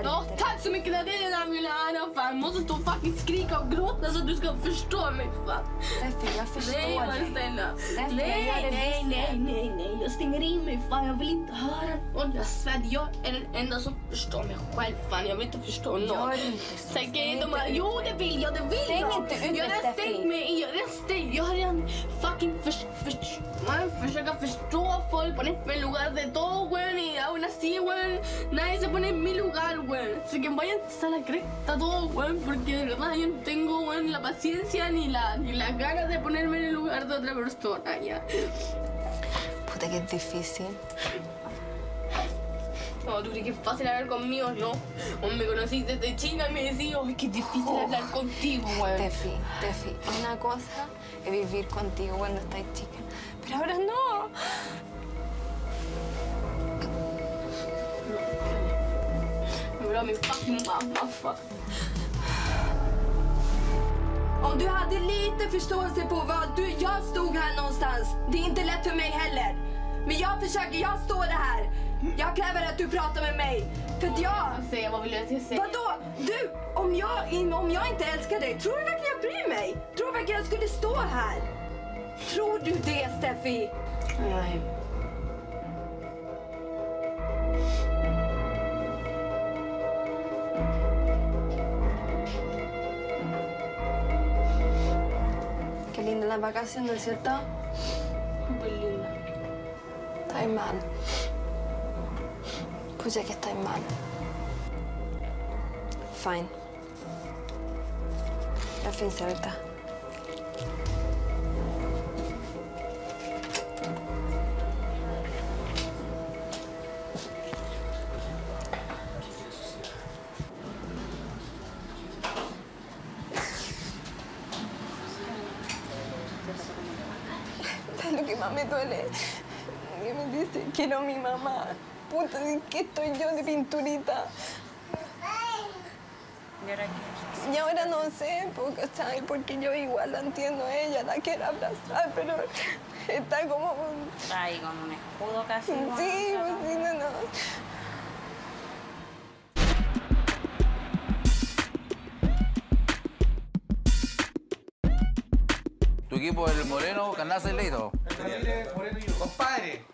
No, tack så mycket för det där, min lärare, fan. Måste stå och fucking skrika och gråta så att du ska förstå mig, fan. Steffi, jag förstår dig. Nej, Marcella. Nej, nej, nej, nej, nej. Jag stänger in mig, fan. Jag vill inte höra. Och jag svär, jag är den enda som förstår mig själv, fan. Jag vill inte förstå någon. Gör det inte så. Stäng inte ut. Jo, det vill jag, det vill jag. Stäng inte ut, Steffi. Jag har stängt mig, jag har stängt. Jag har redan fucking förstått. Man försöker förstå folk. Poner mig lugar de todo, weón. Y aún así, weón. Nadie se pone en mi lugar. Weón. Así que vayan a la cresta todo, weón, porque de verdad yo no tengo, weón, la paciencia ni la, ni las ganas de ponerme en el lugar de otra persona, ya. Puta que es difícil. No, tú crees que es fácil hablar conmigo, ¿no? O me conociste desde China y me decís, ¡ay, qué difícil oh. hablar contigo, güey! Steffi, Steffi, una cosa es vivir contigo cuando estás chica, pero ahora no. Bro, mi fucking mamá, fuck. Om du hade lite förståelse på vad du, jag stod här någonstans. Det är inte lätt för mig heller. Men jag försöker, jag står det här. Jag kräver att du pratar med mig. För att jag... Säga, vad vill jag säga? Vadå? Du, om jag, om jag inte älskar dig, tror du verkligen jag bryr mig? Tror du verkligen jag skulle stå här? Tror du det, Steffi? Nej. Qué linda la vacación, ¿no es cierto? Muy linda. Estoy mal. Pues ya que estoy mal. Fine. La fin se ahorita. Me duele que me dice que no mi mamá. Puta, ¿de qué estoy yo de pinturita? ¿Y ahora qué? Y ahora no sé, porque, ¿sabes? Porque yo igual la entiendo a ella, la quiero abrazar, pero está como... Ahí con un escudo casi. Sí, pues sí, no, no. Tu equipo es el Moreno, Candace y Leito. Camille, Moreno y yo. Compadre,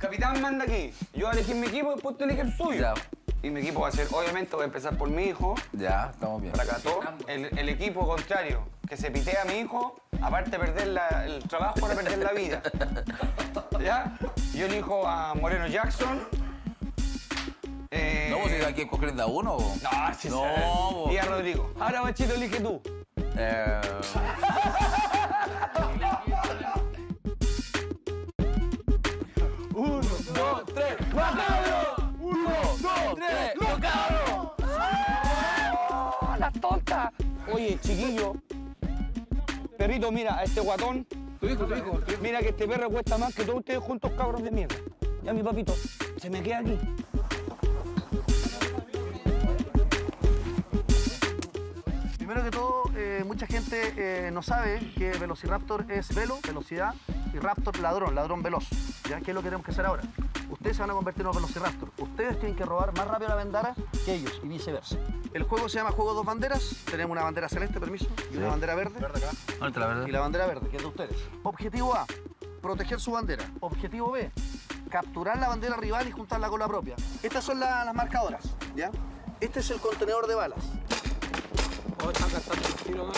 capitán manda aquí. Yo elegí mi equipo y después tú eliges el suyo. Ya. Y mi equipo va a ser, obviamente, voy a empezar por mi hijo. Ya, estamos bien. Fracató. El, el equipo contrario, que se pitea a mi hijo, aparte de perder la, el trabajo, ahora perder la vida. ¿Ya? Yo elijo a Moreno Jackson. Eh... No, vos aquí escogiendo a uno. ¿O? No, sí, no, vos... Y a Rodrigo. Ahora, Bachito, elige tú. Eh... ¡Macabro! ¡Uno, dos, tres! ¡Macabro! ¡Oh, la tonta! Oye, chiquillo. Perrito, mira, a este guatón. Tu hijo, tu hijo. Mira que este perro cuesta más que todos ustedes juntos, cabros de mierda. Ya, mi papito, se me queda aquí. Primero que todo, eh, mucha gente eh, no sabe que Velociraptor es velo, velocidad, y raptor, ladrón, ladrón veloz. ¿Ya? ¿Qué es lo que tenemos que hacer ahora? Ustedes se van a convertir en los velociraptor. Ustedes tienen que robar más rápido la bandera que ellos y viceversa. El juego se llama Juego Dos Banderas. Tenemos una bandera celeste, permiso, y sí. una bandera verde. Verde acá. ¿Dónde está la verde? Y la bandera verde, que es de ustedes. Objetivo A, proteger su bandera. Objetivo B, capturar la bandera rival y juntarla con la propia. Estas son la, las marcadoras, ¿ya? Este es el contenedor de balas. Oh, están gastando el tiro, ¿no?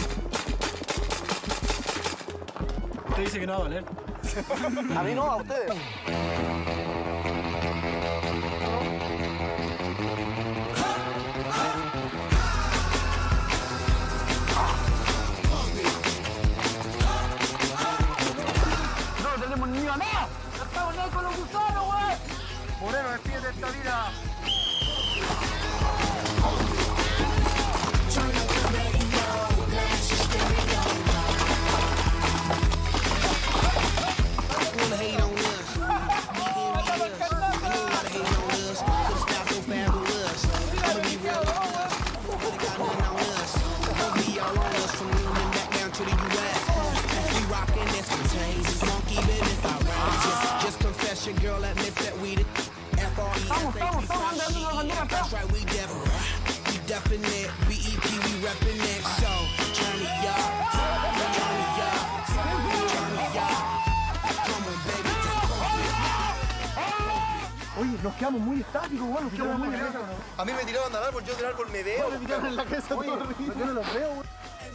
Usted dice que no va a valer. A mí no, a ustedes. Moreno, despide de esta vida. Estamos, estamos, estamos andando la bandera acá. Oye, nos quedamos muy estáticos, güey. Nos quedamos muy estáticos. A mí me tiraron al árbol, yo del árbol me veo. Me tiraron en la cabeza todo rico. Yo no los veo, güey.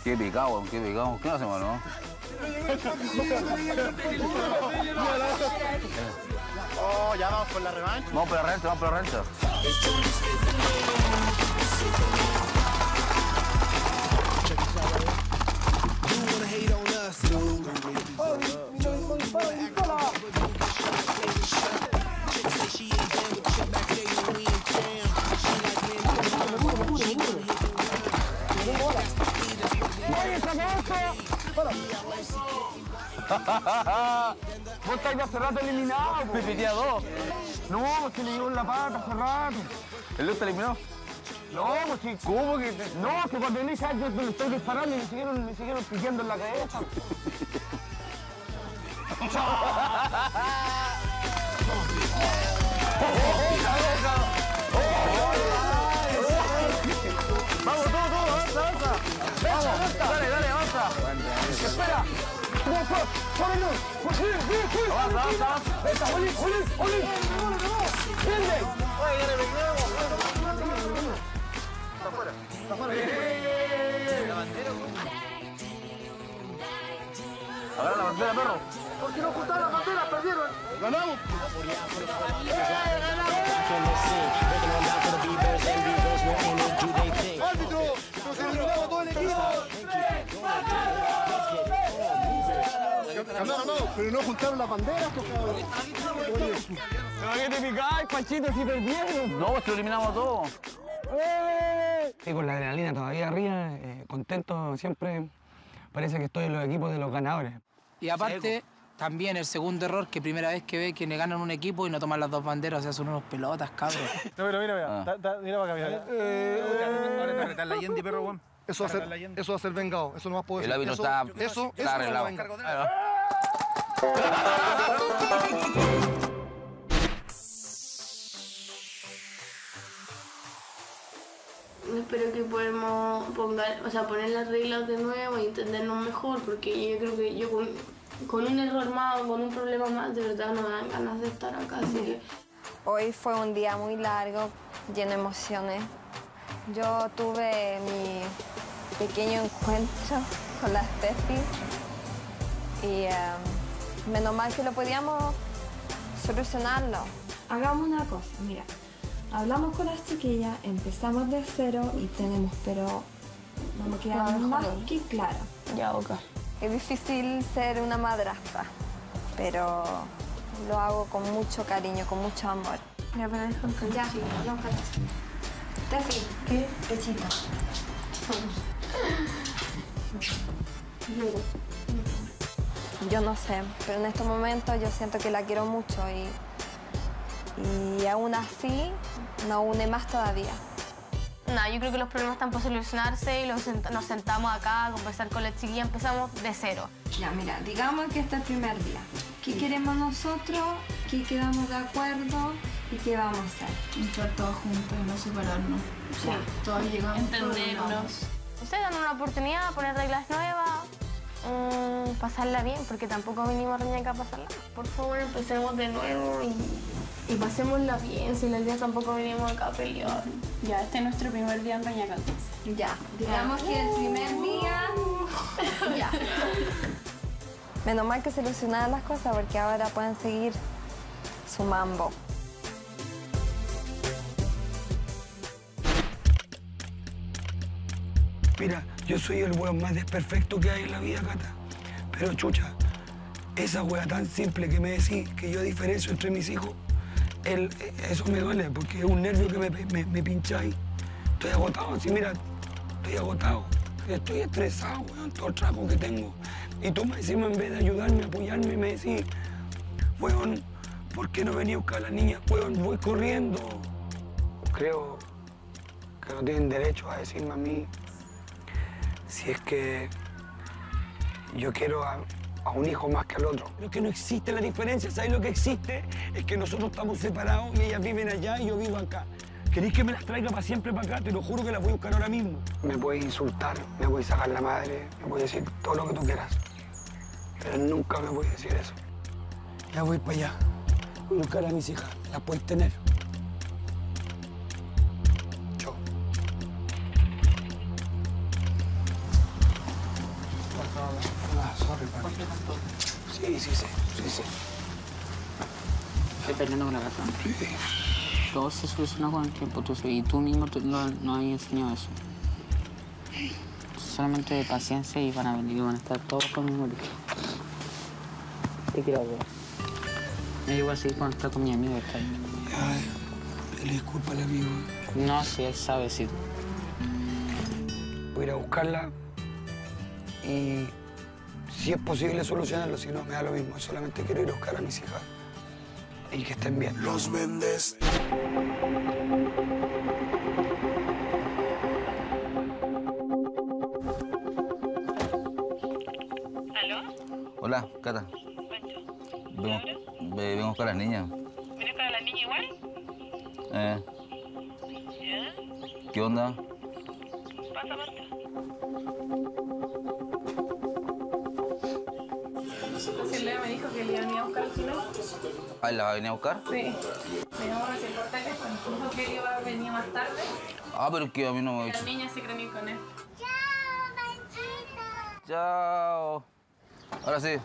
Qué picado, qué picado. ¿Qué no hacemos, no? Oh, ya vamos por la revancha. Vamos por la revancha, vamos por la revancha. nadie se acuerda. Bueno. Vos estáis hace rato eliminado. Me metí a dos. No, porque le dio en la pata hace rato. ¿El Leo está eliminado? No, porque ¿cómo que...? Te... No, que cuando le dije, yo le estoy disparando y me siguieron, me siguieron piqueando en la cabeza. Vamos, todo, todo, avanza, avanza. Vamos, dale, dale, avanza. Espera. Avanza, avanza. Venga, olí, olí, olí. Vende. Está fuera, está fuera. Agarra la bandera, perro. Porque no juntaron las banderas, perdieron. ¡Ganamos! No, no, pero no juntaron las banderas, por favor. ¿Pero qué te picáis, Panchito, si perdieron? No, pues lo eliminamos a todos. Sí, con la adrenalina todavía arriba, eh, contento siempre. Parece que estoy en los equipos de los ganadores. Y aparte, también el segundo error, que primera vez que ve que le ganan un equipo y no toman las dos banderas, o sea, son unos pelotas, cabros. No, pero mira, mira, ah. ta, ta, mira para acá, mira. Eh, eh, la gente, perro, weón. Eso va a ser, eso va a ser vengado, eso no va a poder. El hábito está, eso, está eso arreglado. Espero que podamos pongar, o sea, poner las reglas de nuevo y entendernos mejor, porque yo creo que yo con, con un error más o con un problema más de verdad no me dan ganas de estar acá, así que... Hoy fue un día muy largo, lleno de emociones. Yo tuve mi pequeño encuentro con la Steffi y um, menos mal que lo podíamos solucionarlo. Hagamos una cosa, mira, hablamos con las chiquillas, empezamos de cero y tenemos, pero no me queda no, más joder. que claro. Ya, ok. Es difícil ser una madrastra, pero lo hago con mucho cariño, con mucho amor. Ya, pero es con ya, no, Steffi, ¿qué? Pechito. Yo no sé, pero en estos momentos yo siento que la quiero mucho y, y aún así nos une más todavía. No, yo creo que los problemas están por solucionarse y los sent nos sentamos acá a conversar con la chiquilla, empezamos de cero. Ya, mira, digamos que este es el primer día. ¿Qué sí. queremos nosotros? ¿Qué quedamos de acuerdo? ¿Y qué vamos a hacer? Entrar todos juntos y no separarnos. Sí. Ya, todos llegamos. Entendernos. Ustedes dan una oportunidad, poner reglas nuevas, um, pasarla bien, porque tampoco vinimos a Reñaca a pasarla. Por favor, empecemos de nuevo y, y pasémosla bien, si los días tampoco vinimos acá a pelear. Ya, este es nuestro primer día en Reñaca. Ya, digamos uh, que el primer día... Uh, ya. Menos mal que solucionaron las cosas, porque ahora pueden seguir su mambo. Mira, yo soy el weón más desperfecto que hay en la vida, Cata. Pero, chucha, esa weá tan simple que me decís que yo diferencio entre mis hijos, el, eso me duele, porque es un nervio que me, me, me pincha ahí. Estoy agotado, sí, mira, estoy agotado. Estoy estresado, weón, todo el trabajo que tengo. Y tú me decís, en vez de ayudarme, apoyarme, me decís, weón, ¿por qué no venís a buscar a la niña? Weón, voy corriendo. Creo que no tienen derecho a decirme a mí si es que yo quiero a, a un hijo más que al otro. Lo que no existe la diferencia, ¿sabes lo que existe? Es que nosotros estamos separados y ellas viven allá y yo vivo acá. ¿Queréis que me las traiga para siempre para acá? Te lo juro que las voy a buscar ahora mismo. Me puedes insultar, me puedes sacar la madre, me puedes decir todo lo que tú quieras. Pero nunca me puedes decir eso. Ya voy para allá. Voy a buscar a mis hijas. Las puedes tener. Sí, sí, sí, sí, sí. Estoy peleando con la gata. Todo se soluciona con el tiempo, tú, y tú mismo tú, no, no has enseñado eso. Solamente de paciencia y van a venir, van a estar todos conmigo. Te quiero ver. Me voy a seguir conectado con mi amigo. Ay, disculpa al amigo. No, si él sabe, si... Voy a ir a buscarla. y si es posible solucionarlo, si no me da lo mismo. Solamente quiero ir a buscar a mis hijas y que estén bien. Los Méndez. ¿Aló? Hola, Cata. Vengo, vengo para las niñas. ¿Vienes para las niñas igual? Eh. ¿Ya? ¿Qué onda? Pasa, pasa. Leo me dijo que le iba a venir a buscar al final. ¿Ah, la va a venir a buscar? Sí. Me llamó a recordar que me dijo que él iba a venir más tarde. Ah, pero es que a mí no me... Las niñas se creen con él. ¡Chao, manchita! ¡Chao! Ahora sí.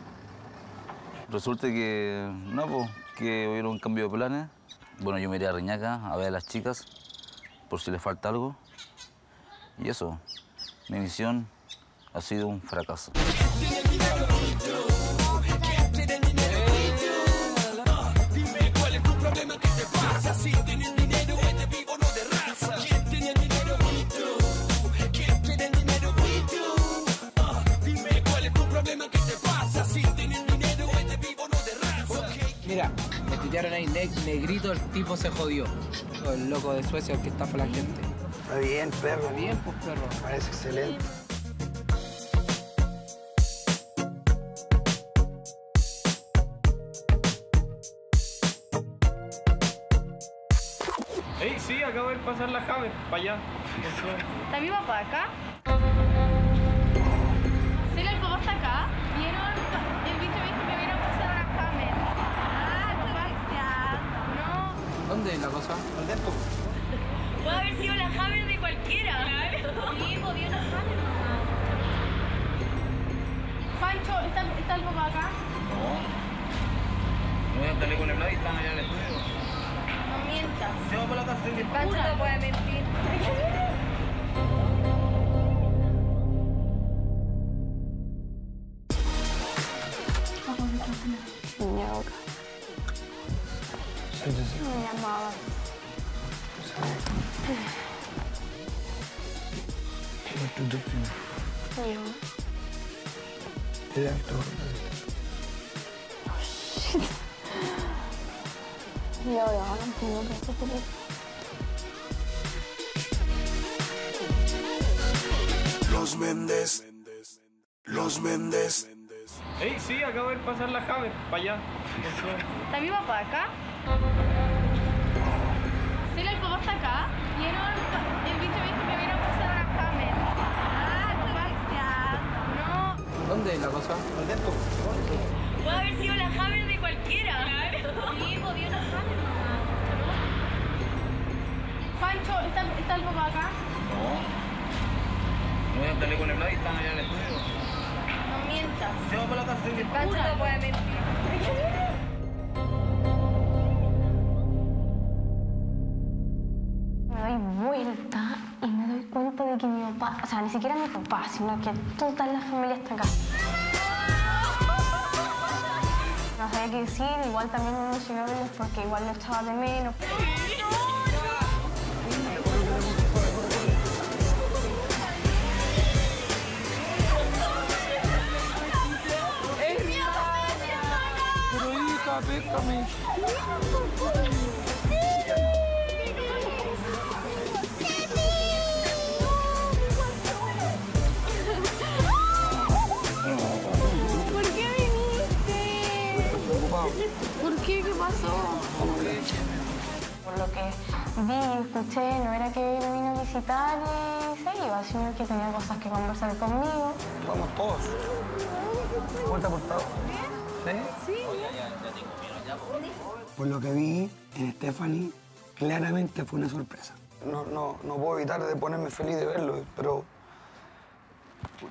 Resulta que... no, pues, que hubo un cambio de planes. Bueno, yo me iré a Reñaca a ver a las chicas, por si les falta algo. Y eso, mi misión ha sido un fracaso. Si tienen dinero, este vivo no de raza. ¿Quién tiene dinero? Y tú. ¿Quién tiene dinero? Y tú. Uh, dime cuál es tu problema, ¿qué te pasa? Si tienen dinero, este vivo no de raza. Okay. Mira, me pillaron ahí ne negrito, el tipo se jodió. El loco de Suecia, el que estafa a la gente. Está bien, perro. Está bien, pues, perro. Me parece excelente. Ey, sí, acabo de pasar la Jave, para allá. ¿Está mi papá acá? Sí, el papá está acá. Vieron, el bicho me dijo que vieron pasar una Jave. Ah, tu vaciada. No. ¿Dónde es la cosa? ¿Dónde es tú? Puede haber sido la Jave de cualquiera. Claro. Sí, podía una Jave, mamá. Pancho, ¿está, ¿está el papá acá? No. Voy a darle con el lado y están allá en el estudio. Mientas. Yo por la casa de mi Pancho no puede mentir. Mi boca. Me llamaba. ¿Qué tú te llamas? Te llamas todo. Oh, shit. Y ahora ahora tengo que hacer por eso. Los Méndez. Los Méndez. Ey, sí, acabo de pasar la Jave, para allá. ¿Está mi papá acá? Sí, el papá está acá. Vieron, el bicho me dijo que vieron pasar una Jave. Ah, tu vaciada. No. ¿Dónde es la cosa? ¿Dónde es tú? Puede haber sido la Jave de cualquiera. Claro. Sí, podía una Jave, mamá. Pancho, ¿está, ¿está el papá acá? No. Voy a darle con el lado y están allá en el estudio. No mientas. Se va por la casa de mi Pancho no puede mentir. Me doy vuelta y me doy cuenta de que mi papá, o sea, ni siquiera mi papá, sino que toda la familia está acá. No sabía qué decir, igual también me emocionó verlos porque igual lo echaba de menos. ¡Es mi papá! ¡Pero hija, pésame! ¿Por qué? ¿Qué pasó? Por lo que vi, escuché, no era que él vino a visitar y se iba, sino que tenía cosas que conversar conmigo. Vamos todos. Vuelta por todos. ¿Bien? Sí. Sí. Por lo que vi en Stephanie, claramente fue una sorpresa. No, no, no puedo evitar de ponerme feliz de verlo, pero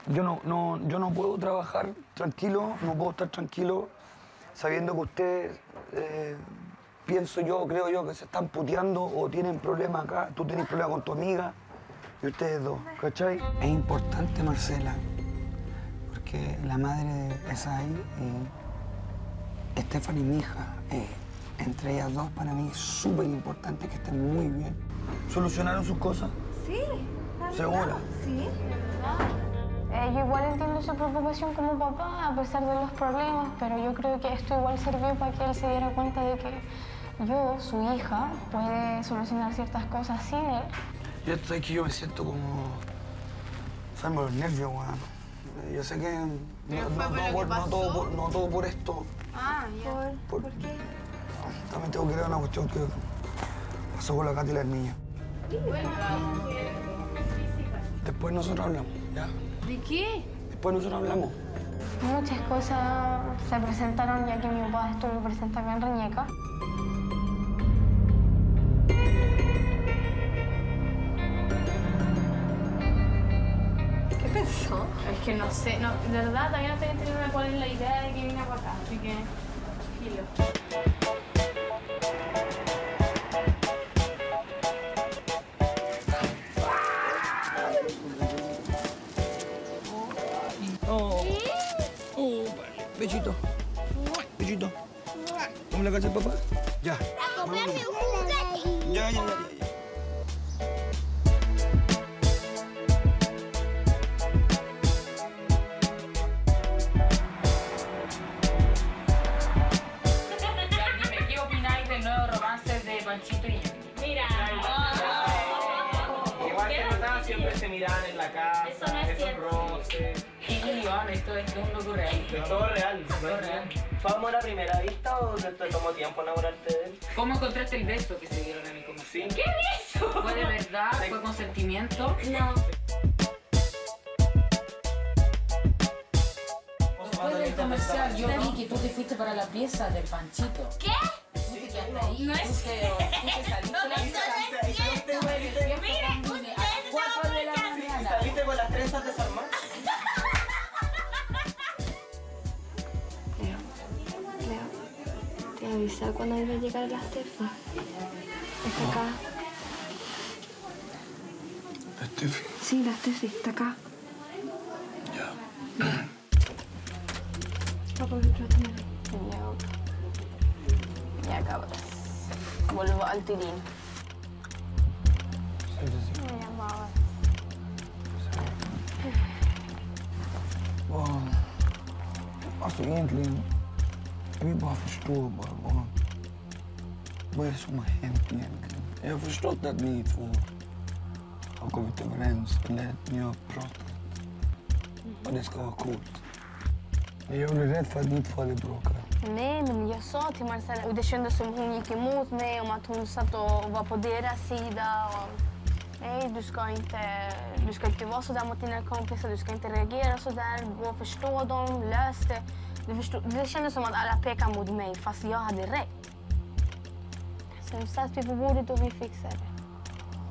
yo no, no, yo no puedo trabajar tranquilo, no puedo estar tranquilo. Sabiendo que ustedes, eh, pienso yo, creo yo, que se están puteando o tienen problemas acá. Tú tienes problemas con tu amiga y ustedes dos, ¿cachai? Es importante, Marcela, porque la madre es ahí y Stephanie, mi hija, eh, entre ellas dos, para mí es súper importante que estén muy bien. ¿Solucionaron sus cosas? Sí. ¿Segura? Sí, la verdad. Eh, yo igual entiendo su preocupación como papá, a pesar de los problemas, pero yo creo que esto igual sirvió para que él se diera cuenta de que yo, su hija, puede solucionar ciertas cosas sin él. Yo estoy que yo me siento como... salvo los nervios, weón. Bueno. Yo sé que... No, no, no, por, no, todo por, no todo por esto. Ah, ya. ¿Por, por qué? No, también tengo que ver una cuestión que pasó con la Katy y la niña. Bueno, después nosotros hablamos, ¿ya? ¿De qué? Después nosotros hablamos. Muchas cosas se presentaron ya que mi papá estuvo presente acá en Reñaca. ¿Qué pensó? Es que no sé, no, de verdad todavía no estoy entendiendo cuál es la idea de que vine para acá, así que... filo. Bechito. Bechito. ¿Cómo la cacha el papá? Ya. A comprarme un juguete. Ya, ya, ya, ya. Dime, ¿qué opináis del nuevo romance de Panchito y yo? Mira. Igual que mataban, siempre se miraban en la casa. Eso no es cierto. Esto, esto es un loco real. Esto es todo real. Todo real. ¿Fue amor a primera vista o te tomó tiempo enamorarte de él? ¿Cómo encontraste el beso que se dieron en el comercio? ¿Qué beso? ¿Fue de verdad? Sí. ¿Fue consentimiento? No. Después del comercial, yo vi que tú te fuiste para la pieza del Panchito. ¿Qué? Tú te quedaste ahí. No es cierto. Tú te saliste. No, no es cierto. Mira, ustedes no van a poder. ¿Y saliste con las trenzas desarmadas? Avisa cuando iba a llegar la Steffi. Está acá. ¿La Steffi? Sí, la Steffi. Está acá. Ya. Ya. Papá, me traten. Ya. Ya, cabras. Vuelvo al tirín. Sí, sí. Me llamabas. Wow. Absolutely. Everybody understood what I want. Where's my empty empty? I understood that need for... I'll go with the friends and let me up protest. But it's going cold. I only read for need for the broker. Не, не я со ти Марсела. Удешено сум хуники мутне, ома тунсато ва подера сида. Nej, du ska inte, du ska inte vara så där mot dina kompisar. Du ska inte reagera så där. Gå och förstå dem, lös det. Det, förstod, det kändes som att alla pekade mot mig, fast jag hade rätt. Sen satt vi på bordet och vi fixade det.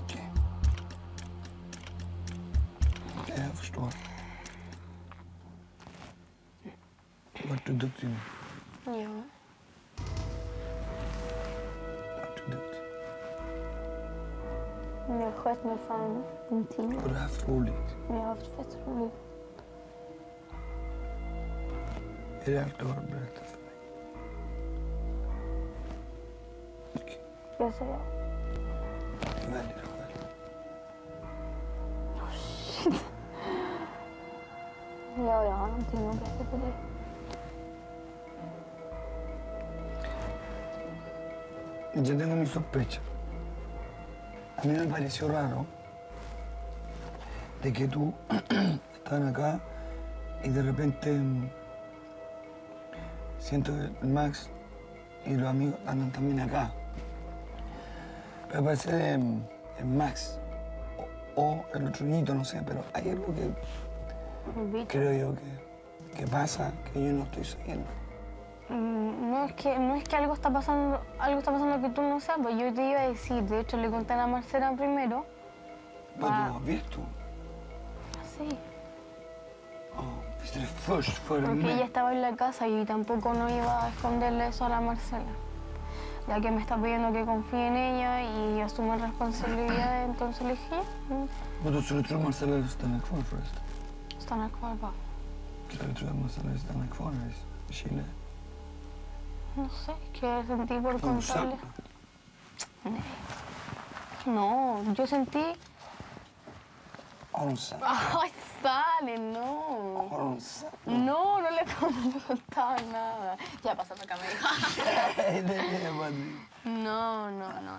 Okej. Okej, jag förstår. Vart du duktig nu? Ja. Vart du duktig? Jag sköt mig fan en timme. Har du haft roligt? Jag har haft fett roligt. Är det allt du har berättat för mig? Okej. Jag säger ja. Välj dig själv. Oh, shit. Ja, jag har någonting att berätta för dig. Yo tengo mis sospechas. A mí me pareció raro de que tú estaban acá y de repente... Siento que Max y los amigos andan también acá. Pero parece el, el Max o, o el otro niñito, no sé, pero hay algo que creo yo que, que pasa que yo no estoy siguiendo. Mm, no, es que, no es que algo está pasando algo está pasando que tú no sabes. Yo te iba a decir, de hecho le conté a la Marcela primero. ¿Pero tú lo has visto? Sí. Porque ella estaba en la casa y tampoco no iba a esconderle eso a la Marcela. Ya que me está pidiendo que confíe en ella y asuma responsabilidad, entonces le dije... Pero si le tror Marcela stannar kvar förresten? Stannar kvar va? Claro, tror att Marcela stannar kvar i Chile. No sé, que sentí por contarle. No, yo sentí... Onza. Ay, sale, no. Onza. No, no le contaba nada. Ya, pasame acá, me dijo. No, no, no, no.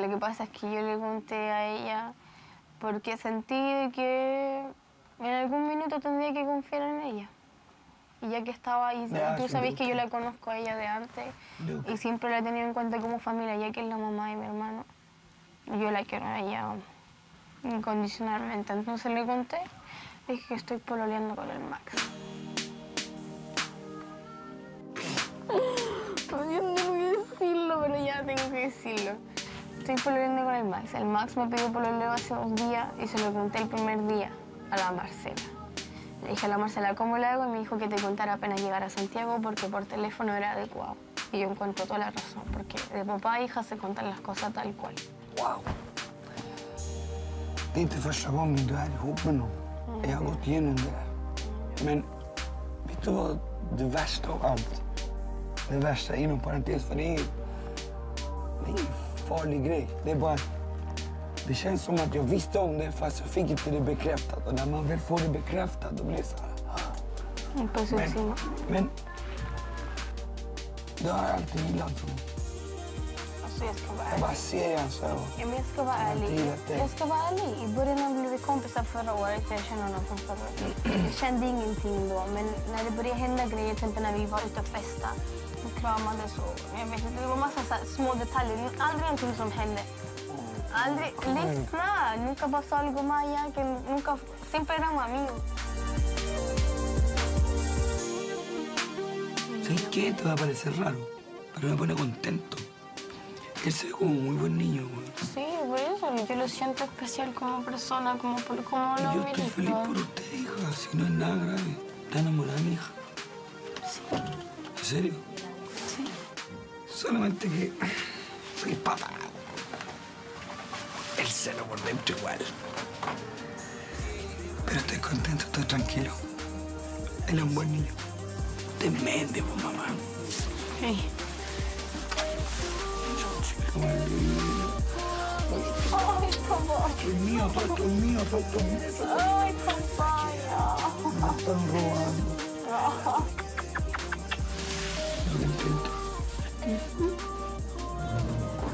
Lo que pasa es que yo le conté a ella porque sentí que en algún minuto tendría que confiar en ella. Y ya que estaba ahí, yeah, tú sabes que yo la conozco a ella de antes y siempre la he tenido en cuenta como familia, ya que es la mamá de mi hermano. Yo la quiero a ella incondicionalmente. Entonces le conté, le dije que estoy pololeando con el Max. Yo no voy a decirlo, pero ya tengo que decirlo. Estoy pololeando con el Max. El Max me pidió pololeo hace dos días y se lo conté el primer día a la Marcela. Le dije a la Marcela, ¿cómo lo hago? Y me dijo que te contara apenas llegar a Santiago porque por teléfono era adecuado. Y yo encuentro toda la razón, porque de papá a hija se cuentan las cosas tal cual. ¡Wow! Dit verschonen in de hopen en ja goed jenen daar. Men weet je wat de West ook amt? De West is een parentes van hier. Nee, farlig grej. Det är bara, det känns som att jag visste om det fast jag fick inte det bekräftat. Och när man väl får det bekräftat då blir det så här. Men, men det har jag alltid gillat så. Jag ska vara ärlig. Ja, men jag ska vara ärlig. Jag ska vara ärlig. I början när vi blev kompisar förra året, jag kände honom från förra året. Jag kände ingenting då, men när det började hända grejer, till exempel när vi var ute och festa, vi kramades och jag vet inte, det var massa så här, små detaljer. Aldrig någonting som hände. Aldrig, lyssna! Nunca pasó algo maya, que nunca, siempre éramos amigos. ¿Sabes qué? Te va a parecer raro, pero me pone contento. Él se ve como un muy buen niño, güey. Sí, por eso. Yo lo siento especial como persona, como por cómo lo miro. Yo estoy feliz por usted, hija. Si no es nada grave. ¿Está enamorada, mi hija? Sí. ¿En serio? Sí. Solamente que soy papá. Él se lo por dentro igual. Pero estoy contento, estoy tranquilo. Él es un buen niño. Te mende, pues, mamá. Sí. Ay, papá. Es mío, todo es mío, todo es mío. Ay, papá. Me están robando. ¿Estás contenta?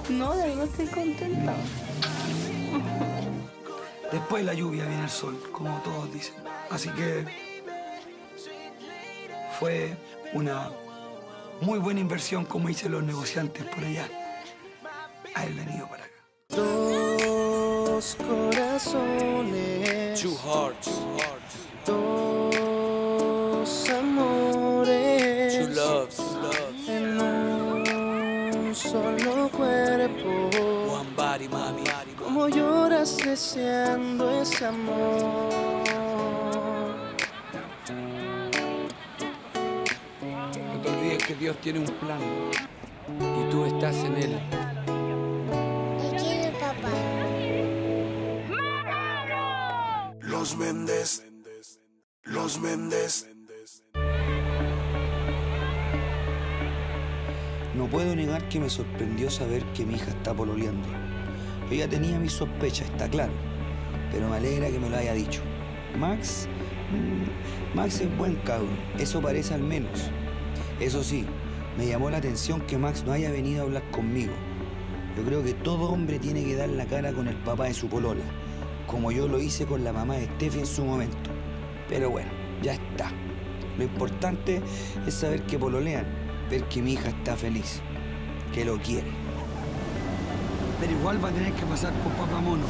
No, de verdad estoy contenta. Después de la lluvia viene el sol, como todos dicen. Así que fue una muy buena inversión, como dicen los negociantes por allá. Él venido para acá. Dos corazones. Two hearts. Two hearts. Dos amores. Two loves. Two loves. En un solo cuerpo. One body, mami. Como lloras deseando ese amor. No te olvides que Dios tiene un plan y tú estás en él. Los Méndez, Los Méndez. No puedo negar que me sorprendió saber que mi hija está pololeando. Yo ya tenía mis sospechas, está claro, pero me alegra que me lo haya dicho. Max, mmm, Max es buen cabrón, eso parece al menos. Eso sí, me llamó la atención que Max no haya venido a hablar conmigo. Yo creo que todo hombre tiene que dar la cara con el papá de su polola, como yo lo hice con la mamá de Steffi en su momento. Pero bueno, ya está. Lo importante es saber que pololean, ver que mi hija está feliz, que lo quiere. Pero igual va a tener que pasar por papá mono.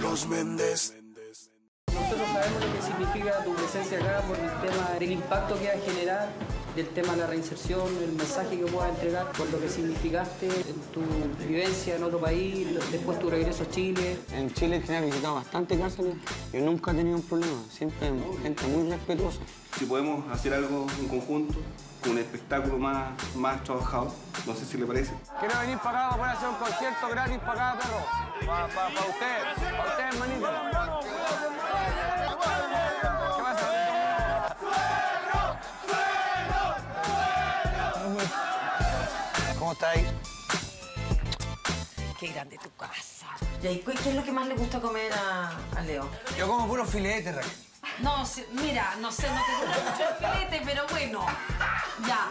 Los Méndez. Nosotros sabemos lo que significa tu presencia acá por el tema del impacto que va a generar, del tema de la reinserción, el mensaje que puedas entregar por lo que significaste en tu vivencia en otro país, después tu regreso a Chile. En Chile en general he visitado bastante cárceles, yo nunca he tenido un problema, siempre gente muy respetuosa. Si podemos hacer algo en conjunto, con un espectáculo más, más trabajado, no sé si le parece. Quiero venir para acá, voy a hacer un concierto gratis para acá, perro, para, para, para usted, para usted, hermanito. ¿Cómo está ahí? Qué grande tu casa. ¿Qué es lo que más le gusta comer a, a Leo? Yo como puro filete, Raquel. No, si, mira, no sé, no te gusta mucho el filete, pero bueno. Ya.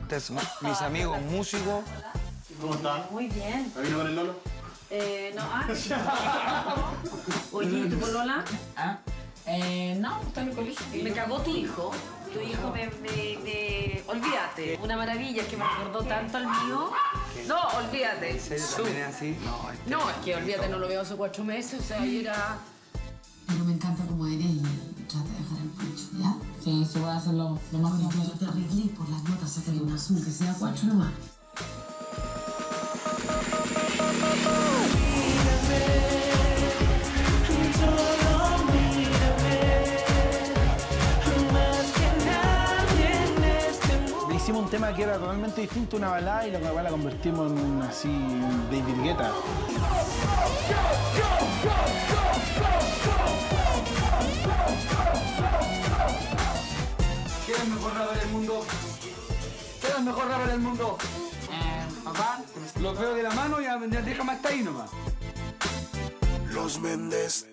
Ustedes, mis amigos músicos. ¿Cómo están? Muy bien. ¿Te vino con el Lolo? Eh, no. Ah. Oye, ¿tu polola? ¿Ah? Eh, no, está en el colegio. Me cagó tu hijo. Tu hijo me... me, me... Olvídate. Una maravilla que me recordó tanto al mío. ¿Qué? No, olvídate. ¿Se termina así? No, este no es que olvídate, no lo veo hace cuatro meses, o sea, era... Pero me encanta como eres y trata de dejar el pecho, ¿ya? Sí, se va a hacer lo, lo más difícil. Yo te arreglé por las notas, sacarle un azul, que sea cuatro nomás. Hicimos un tema que era totalmente distinto, una balada, y la balada la convertimos en así, David Guetta. ¿Quién es el mejor rapper del mundo? ¿Quién es el mejor rapper del mundo? Eh, papá. Los veo de la mano y ya deja más ahí nomás. Los Méndez.